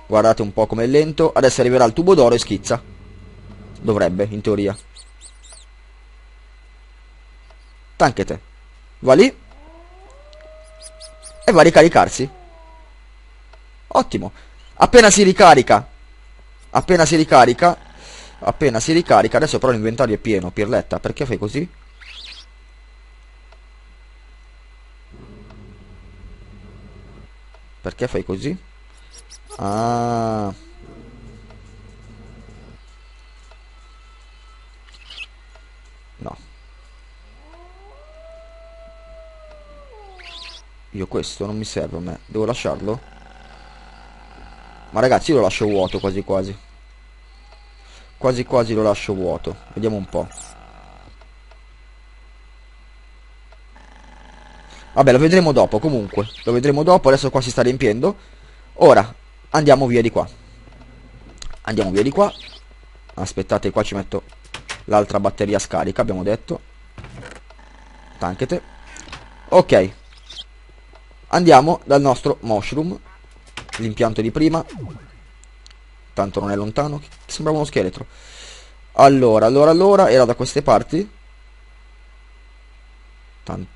guardate un po' com'è lento. Adesso arriverà il tubo d'oro e schizza. Dovrebbe, in teoria. Tankete, va lì e va a ricaricarsi. Ottimo. Appena si ricarica, appena si ricarica, appena si ricarica. Adesso però l'inventario è pieno, pirletta, perché fai così? Perché fai così? Ah, no, io questo non mi serve a me. Devo lasciarlo? Ma ragazzi io lo lascio vuoto quasi quasi. Quasi quasi lo lascio vuoto. Vediamo un po'. Vabbè, lo vedremo dopo comunque. Lo vedremo dopo. Adesso qua si sta riempiendo. Ora andiamo via di qua. Andiamo via di qua. Aspettate, qua ci metto l'altra batteria scarica, abbiamo detto. Tankete. Ok, andiamo dal nostro MooshRoom, l'impianto di prima, tanto non è lontano, sembrava uno scheletro. Allora era da queste parti. Tan.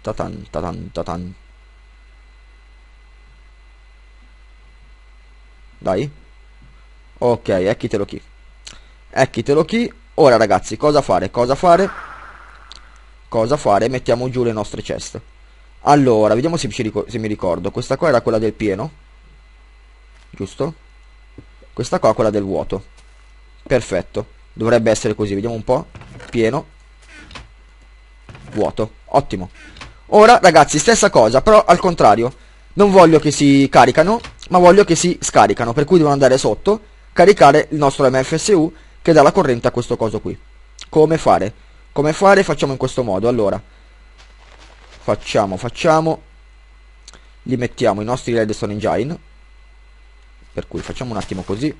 Dai, ok, eccitelo chi, eccitelo chi. Ora ragazzi cosa fare? Mettiamo giù le nostre chest. Allora vediamo se mi ricordo, questa qua era quella del pieno, giusto? Questa qua, quella del vuoto. Perfetto, dovrebbe essere così. Vediamo un po'. Pieno, vuoto, ottimo. Ora ragazzi stessa cosa, però al contrario. Non voglio che si caricano, ma voglio che si scaricano, per cui devono andare sotto, caricare il nostro MFSU che dà la corrente a questo coso qui. Come fare? Come fare? Facciamo in questo modo. Allora facciamo li mettiamo i nostri redstone engine, per cui facciamo un attimo così.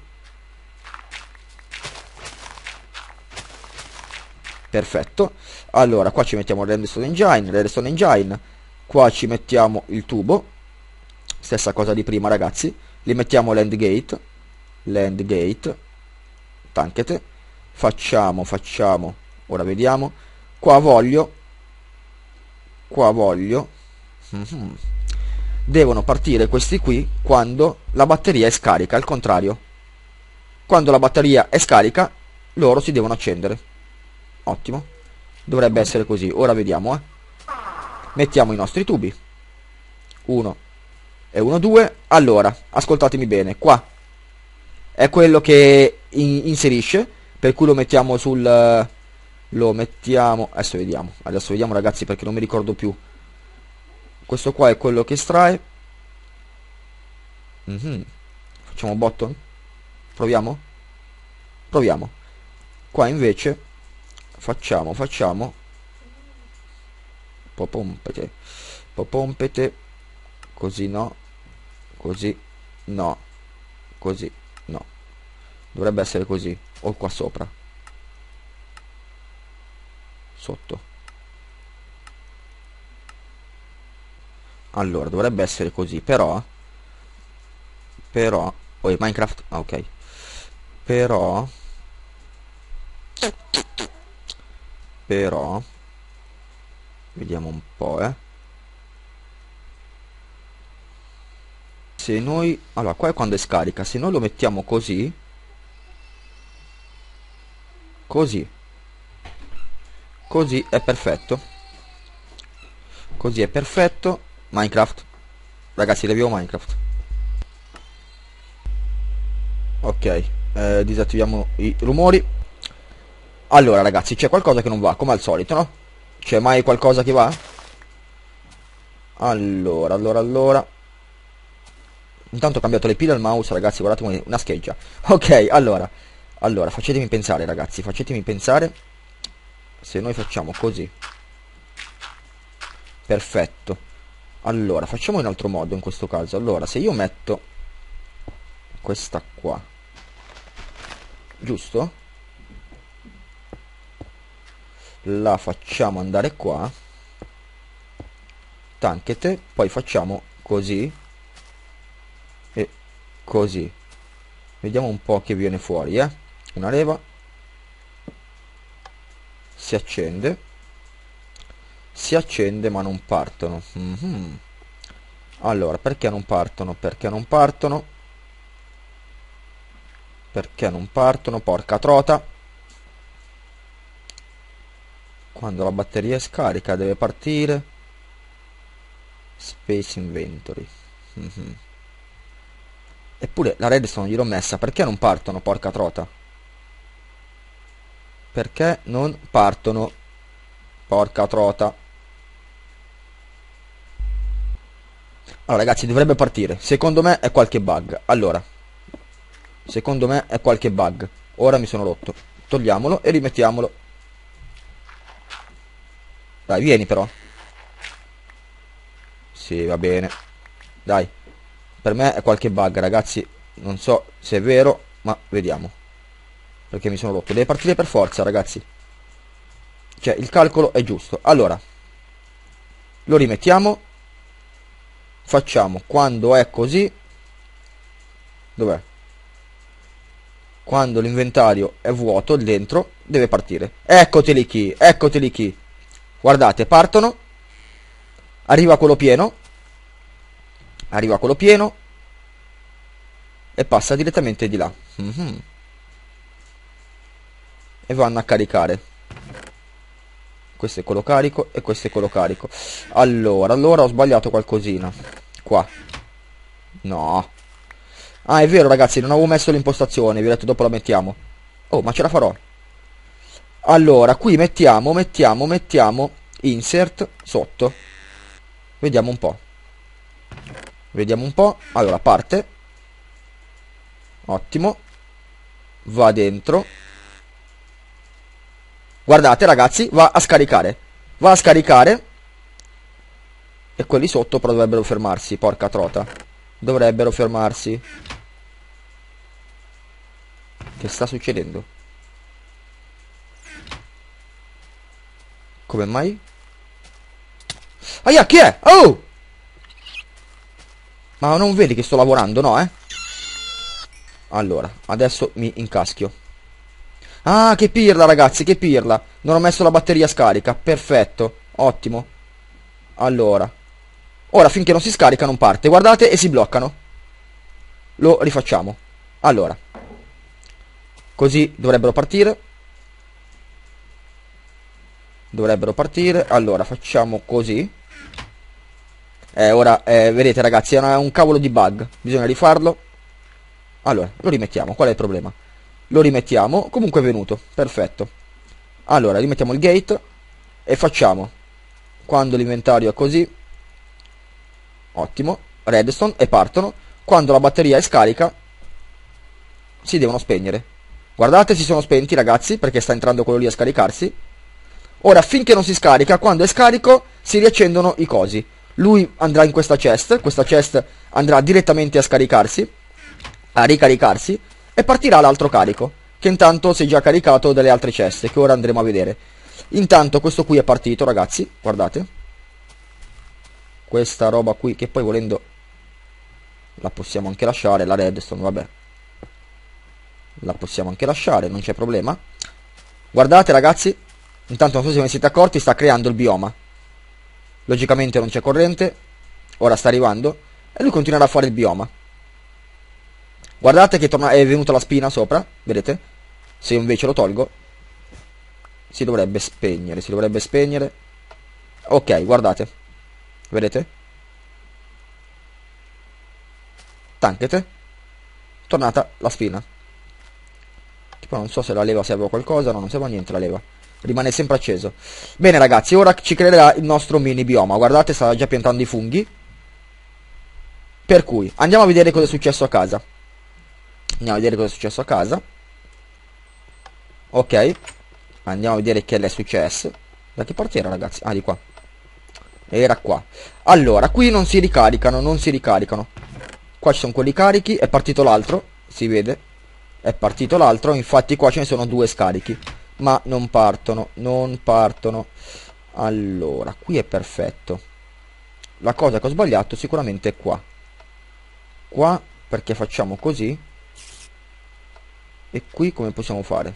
Perfetto. Allora qua ci mettiamo il redstone engine, qua ci mettiamo il tubo, stessa cosa di prima ragazzi. Li mettiamo land gate fatta anche te. Facciamo, ora vediamo. Qua voglio devono partire questi qui quando la batteria è scarica, al contrario. Quando la batteria è scarica loro si devono accendere. Ottimo, dovrebbe essere così. Ora vediamo, mettiamo i nostri tubi 1 e 1, 2. Allora, ascoltatemi bene, qua è quello che inserisce, per cui lo mettiamo sul... adesso vediamo ragazzi, perché non mi ricordo più. Questo qua è quello che estrae. Facciamo button, proviamo. Qua invece facciamo popompete, così no, dovrebbe essere così, o qua sopra, sotto. Allora dovrebbe essere così, però poi Minecraft, ok, però vediamo un po', se noi, allora qua è quando è scarica, se noi lo mettiamo così è perfetto, Minecraft, ragazzi, riavvio Minecraft. Ok, disattiviamo i rumori. Allora ragazzi, c'è qualcosa che non va, come al solito, no? C'è mai qualcosa che va? Allora, intanto ho cambiato le pile al mouse, ragazzi, guardate, una scheggia. Ok, allora facetemi pensare ragazzi, se noi facciamo così, perfetto. Allora facciamo in altro modo in questo caso. Allora se io metto questa qua, giusto, la facciamo andare qua, tankete, poi facciamo così e così, vediamo un po' che viene fuori, una leva si accende, ma non partono. Allora, perché non partono? Porca trota. Quando la batteria è scarica deve partire. Space Inventory. Eppure la redstone gliel'ho messa, perché non partono? Porca trota. Perché non partono? Porca trota. Allora ragazzi, dovrebbe partire. Secondo me è qualche bug. Ora mi sono rotto. Togliamolo e rimettiamolo. Dai, vieni però. Sì, va bene. Dai. Per me è qualche bug, ragazzi. Non so se è vero, ma vediamo. Perché mi sono rotto. Deve partire per forza, ragazzi. Cioè, il calcolo è giusto. Allora, lo rimettiamo. Facciamo quando è così. Dov'è? Quando l'inventario è vuoto, dentro, deve partire. Eccoteli chi. Guardate, partono. Arriva quello pieno. E passa direttamente di là. E vanno a caricare. Questo è quello carico e questo è quello carico. Allora ho sbagliato qualcosina qua. No. Ah, è vero ragazzi, non avevo messo l'impostazione, vi ho detto dopo la mettiamo. Oh, ma ce la farò. Allora qui mettiamo insert sotto. Vediamo un po'. Allora parte. Ottimo. Va dentro. Guardate ragazzi, va a scaricare, e quelli sotto però dovrebbero fermarsi, porca trota, che sta succedendo? Come mai? Ahia, chi è? Oh! Ma non vedi che sto lavorando, no? Allora, adesso mi incaschio. Ah, che pirla, ragazzi, che pirla. Non ho messo la batteria scarica. Perfetto, ottimo. Allora, ora finché non si scarica non parte. Guardate, e si bloccano. Lo rifacciamo. Allora, così dovrebbero partire. Dovrebbero partire. Allora, facciamo così. Ora, vedete, ragazzi, è un cavolo di bug. Bisogna rifarlo. Allora, lo rimettiamo. Qual è il problema? Lo rimettiamo. Comunque è venuto. Perfetto. Allora, rimettiamo il gate. E facciamo, quando l'inventario è così, ottimo, redstone, e partono. Quando la batteria è scarica si devono spegnere. Guardate, si sono spenti, ragazzi, perché sta entrando quello lì a scaricarsi. Ora, finché non si scarica, quando è scarico si riaccendono i cosi. Lui andrà in questa chest. Questa chest andrà direttamente a scaricarsi, a ricaricarsi, e partirà l'altro carico, che intanto si è già caricato dalle altre ceste, che ora andremo a vedere. Intanto questo qui è partito, ragazzi, guardate. Questa roba qui, che poi volendo la possiamo anche lasciare, la redstone, vabbè. La possiamo anche lasciare, non c'è problema. Guardate, ragazzi, intanto non so se ve ne siete accorti, sta creando il bioma. Logicamente non c'è corrente, ora sta arrivando, e lui continuerà a fare il bioma. Guardate che è venuta la spina sopra, vedete? Se io invece lo tolgo, si dovrebbe spegnere, si dovrebbe spegnere. Ok, guardate, vedete? Tanchete, tornata la spina. Che poi non so se la leva serve a qualcosa, no, non serve a niente la leva. Rimane sempre acceso. Bene, ragazzi, ora ci creerà il nostro mini bioma. Guardate, sta già piantando i funghi. Per cui, andiamo a vedere cosa è successo a casa. Andiamo a vedere cosa è successo a casa. Ok, andiamo a vedere che le è successo. Da che parte era, ragazzi? Ah, di qua. Era qua. Allora, qui non si ricaricano, non si ricaricano. Qua ci sono quelli carichi. È partito l'altro, si vede. È partito l'altro, infatti qua ce ne sono due scarichi. Ma non partono, non partono. Allora, qui è perfetto. La cosa che ho sbagliato sicuramente è qua. Qua, perché facciamo così. E qui come possiamo fare?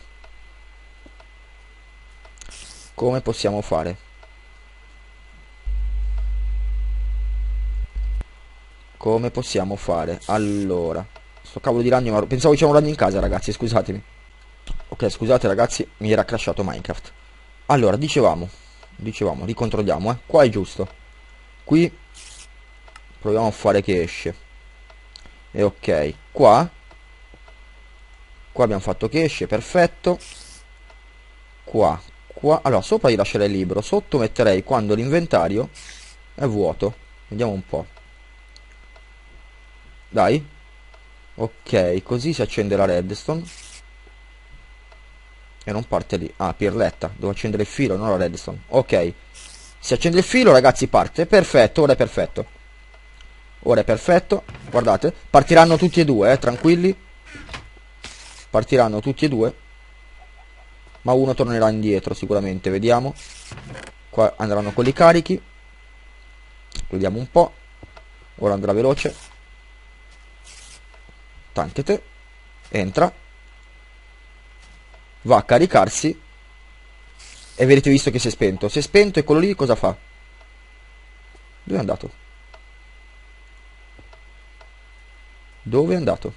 Come possiamo fare? Come possiamo fare? Allora, sto cavolo di ragno, ma pensavo c'era un ragno in casa, ragazzi, scusatemi. Ok, scusate, ragazzi, mi era crashato Minecraft. Allora, dicevamo, ricontrolliamo, qua è giusto. Qui proviamo a fare che esce. E ok, qua abbiamo fatto che esce, perfetto. Qua, allora sopra gli lascerei il libro, sotto metterei quando l'inventario è vuoto. Vediamo un po'. Dai. Ok, così si accende la redstone. E non parte lì. Ah, pirletta, devo accendere il filo, non la redstone. Ok, si accende il filo, ragazzi, parte. Perfetto, ora è perfetto. Ora è perfetto, guardate. Partiranno tutti e due, tranquilli. Partiranno tutti e due. Ma uno tornerà indietro sicuramente. Vediamo. Qua andranno quelli carichi. Vediamo un po'. Ora andrà veloce. Tanchete. Entra. Va a caricarsi. E avete visto che si è spento. Si è spento, e quello lì cosa fa? Dove è andato? Dove è andato?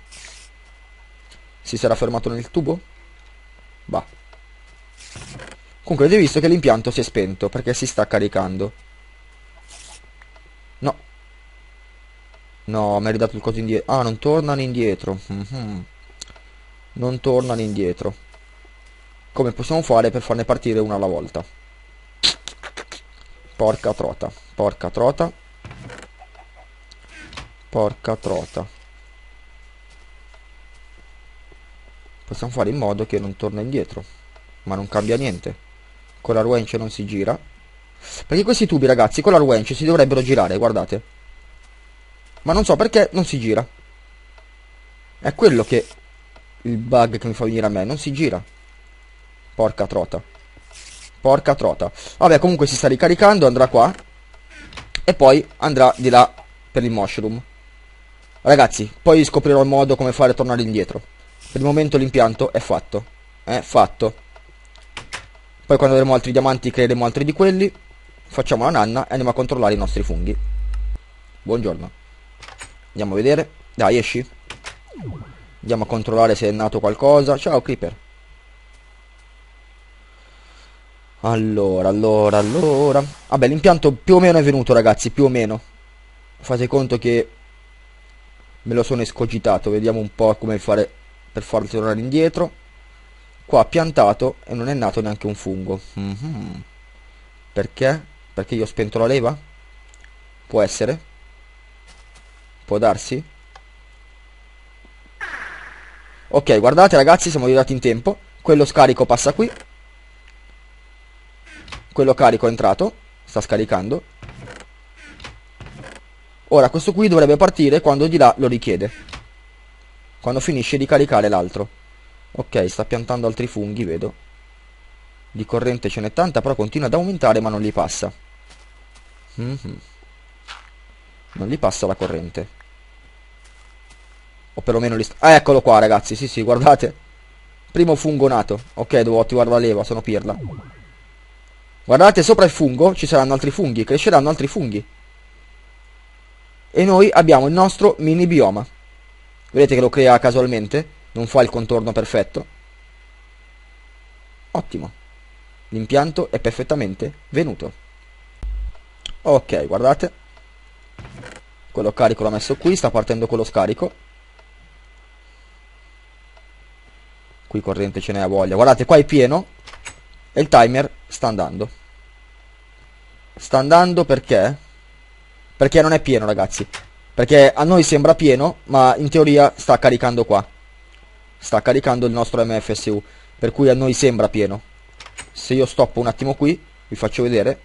Si sarà fermato nel tubo? Bah. Comunque avete visto che l'impianto si è spento, perché si sta caricando. No. No, mi ha ridato il coso indietro. Ah, non tornano indietro. Non tornano indietro. Come possiamo fare per farne partire una alla volta? Porca trota. Porca trota. Porca trota. Possiamo fare in modo che non torna indietro. Ma non cambia niente. Con la wrench non si gira. Perché questi tubi, ragazzi, con la wrench si dovrebbero girare, guardate. Ma non so perché non si gira. È quello che il bug che mi fa venire a me. Non si gira. Porca trota. Porca trota. Vabbè, comunque si sta ricaricando. Andrà qua. E poi andrà di là per il mushroom. Ragazzi, poi scoprirò il modo come fare a tornare indietro. Per il momento l'impianto è fatto. Fatto. Poi quando avremo altri diamanti creeremo altri di quelli. Facciamo la nanna e andiamo a controllare i nostri funghi. Buongiorno. Andiamo a vedere. Dai, esci. Andiamo a controllare se è nato qualcosa. Ciao creeper. Allora. Vabbè, l'impianto più o meno è venuto, ragazzi, più o meno. Fate conto che me lo sono escogitato. Vediamo un po' come fare per farlo tornare indietro. Qua ha piantato e non è nato neanche un fungo. Perché? Perché io ho spento la leva? Può essere? Può darsi? Ok, guardate ragazzi, siamo arrivati in tempo. Quello scarico passa qui. Quello carico è entrato, sta scaricando. Ora questo qui dovrebbe partire quando di là lo richiede. Quando finisce di caricare l'altro. Ok, sta piantando altri funghi, vedo. Di corrente ce n'è tanta, però continua ad aumentare ma non gli passa. Non gli passa la corrente. O perlomeno gli sta... Ah, eccolo qua ragazzi, sì, guardate. Primo fungo nato. Ok, devo attivare la leva, sono pirla. Guardate, sopra il fungo ci saranno altri funghi, cresceranno altri funghi. E noi abbiamo il nostro mini bioma. Vedete che lo crea casualmente, non fa il contorno perfetto. Ottimo. L'impianto è perfettamente venuto. Ok, guardate. Quello carico l'ho messo qui, sta partendo quello scarico. Qui corrente ce n'è a voglia. Guardate, qua è pieno. E il timer sta andando. Sta andando perché? Perché non è pieno ragazzi. Perché a noi sembra pieno, ma in teoria sta caricando qua. Sta caricando il nostro MFSU. Per cui a noi sembra pieno. Se io stoppo un attimo qui, vi faccio vedere.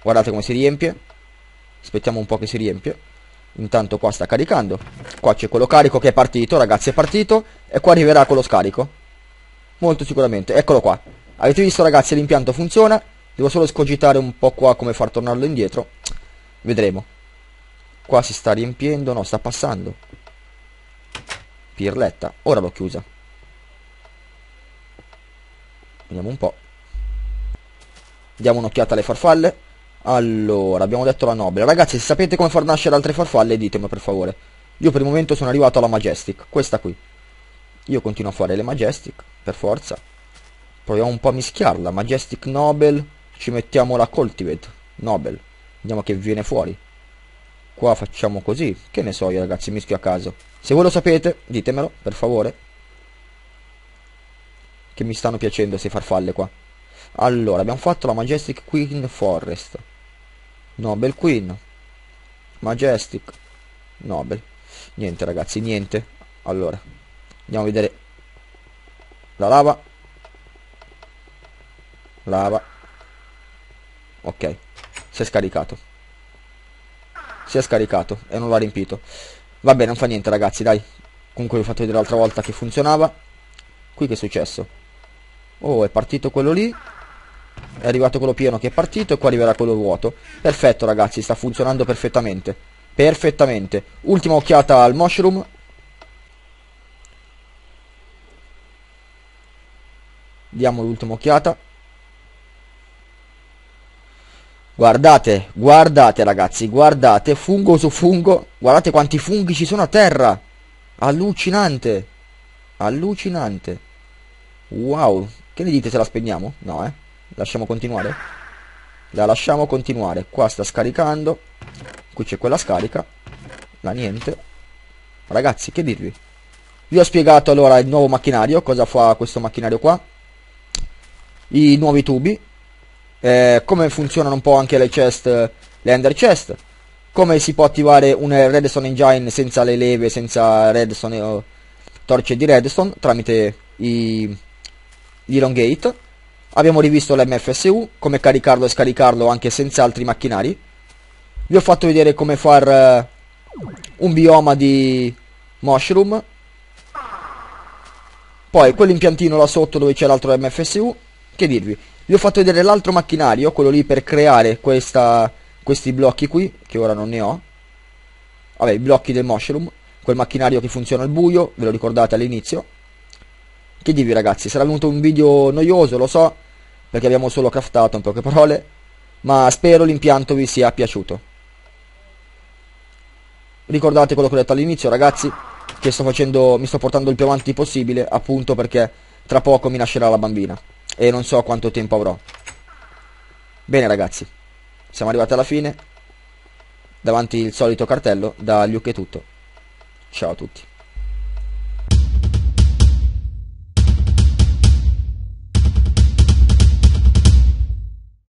Guardate come si riempie. Aspettiamo un po' che si riempie. Intanto qua sta caricando. Qua c'è quello carico che è partito, ragazzi, è partito. E qua arriverà quello scarico. Molto sicuramente, eccolo qua. Avete visto ragazzi, l'impianto funziona. Devo solo escogitare un po' qua come far tornarlo indietro. Vedremo. Qua si sta riempiendo. No, sta passando. Pirletta. Ora l'ho chiusa. Vediamo un po'. Diamo un'occhiata alle farfalle. Allora, abbiamo detto la nobile. Ragazzi, se sapete come far nascere altre farfalle ditemi per favore. Io per il momento sono arrivato alla majestic. Questa qui. Io continuo a fare le majestic. Per forza. Proviamo un po' a mischiarla. Majestic Nobel. Ci mettiamo la Cultivate Nobel. Vediamo che viene fuori. Qua facciamo così. Che ne so io ragazzi, mischio a caso. Se voi lo sapete ditemelo per favore. Che mi stanno piacendo queste farfalle qua. Allora abbiamo fatto la Majestic Queen Forest. Nobel Queen. Majestic Nobel. Niente ragazzi, niente. Allora andiamo a vedere. La lava. Lava. Ok. Si è scaricato. Si è scaricato e non l'ha riempito. Vabbè, non fa niente ragazzi, dai. Comunque vi ho fatto vedere l'altra volta che funzionava. Qui che è successo? Oh, è partito quello lì. È arrivato quello pieno che è partito. E qua arriverà quello vuoto. Perfetto ragazzi, sta funzionando perfettamente. Perfettamente. Ultima occhiata al mushroom. Diamo l'ultima occhiata. Guardate, guardate ragazzi, guardate, fungo su fungo, guardate quanti funghi ci sono a terra, allucinante, allucinante, wow, che ne dite se la spegniamo? No lasciamo continuare, la lasciamo continuare, qua sta scaricando, qui c'è quella scarica, la niente, ragazzi che dirvi, vi ho spiegato allora il nuovo macchinario, cosa fa questo macchinario qua, i nuovi tubi, come funzionano un po' anche le chest, le ender chest, come si può attivare un redstone engine senza le leve, senza redstone o torce di redstone tramite gli elongate. Abbiamo rivisto l'MFSU, come caricarlo e scaricarlo anche senza altri macchinari. Vi ho fatto vedere come far un bioma di mushroom. Poi quell'impiantino là sotto dove c'è l'altro MFSU. Che dirvi? Vi ho fatto vedere l'altro macchinario, quello lì per creare questi blocchi qui, che ora non ne ho. Vabbè, i blocchi del mushroom, quel macchinario che funziona al buio, ve lo ricordate all'inizio. Che dirvi ragazzi, sarà venuto un video noioso, lo so, perché abbiamo solo craftato in poche parole, ma spero l'impianto vi sia piaciuto. Ricordate quello che ho detto all'inizio ragazzi, che sto facendo, mi sto portando il più avanti possibile, appunto perché tra poco mi nascerà la bambina e non so quanto tempo avrò. Bene ragazzi, siamo arrivati alla fine. Davanti il solito cartello, da Luke è tutto. Ciao a tutti.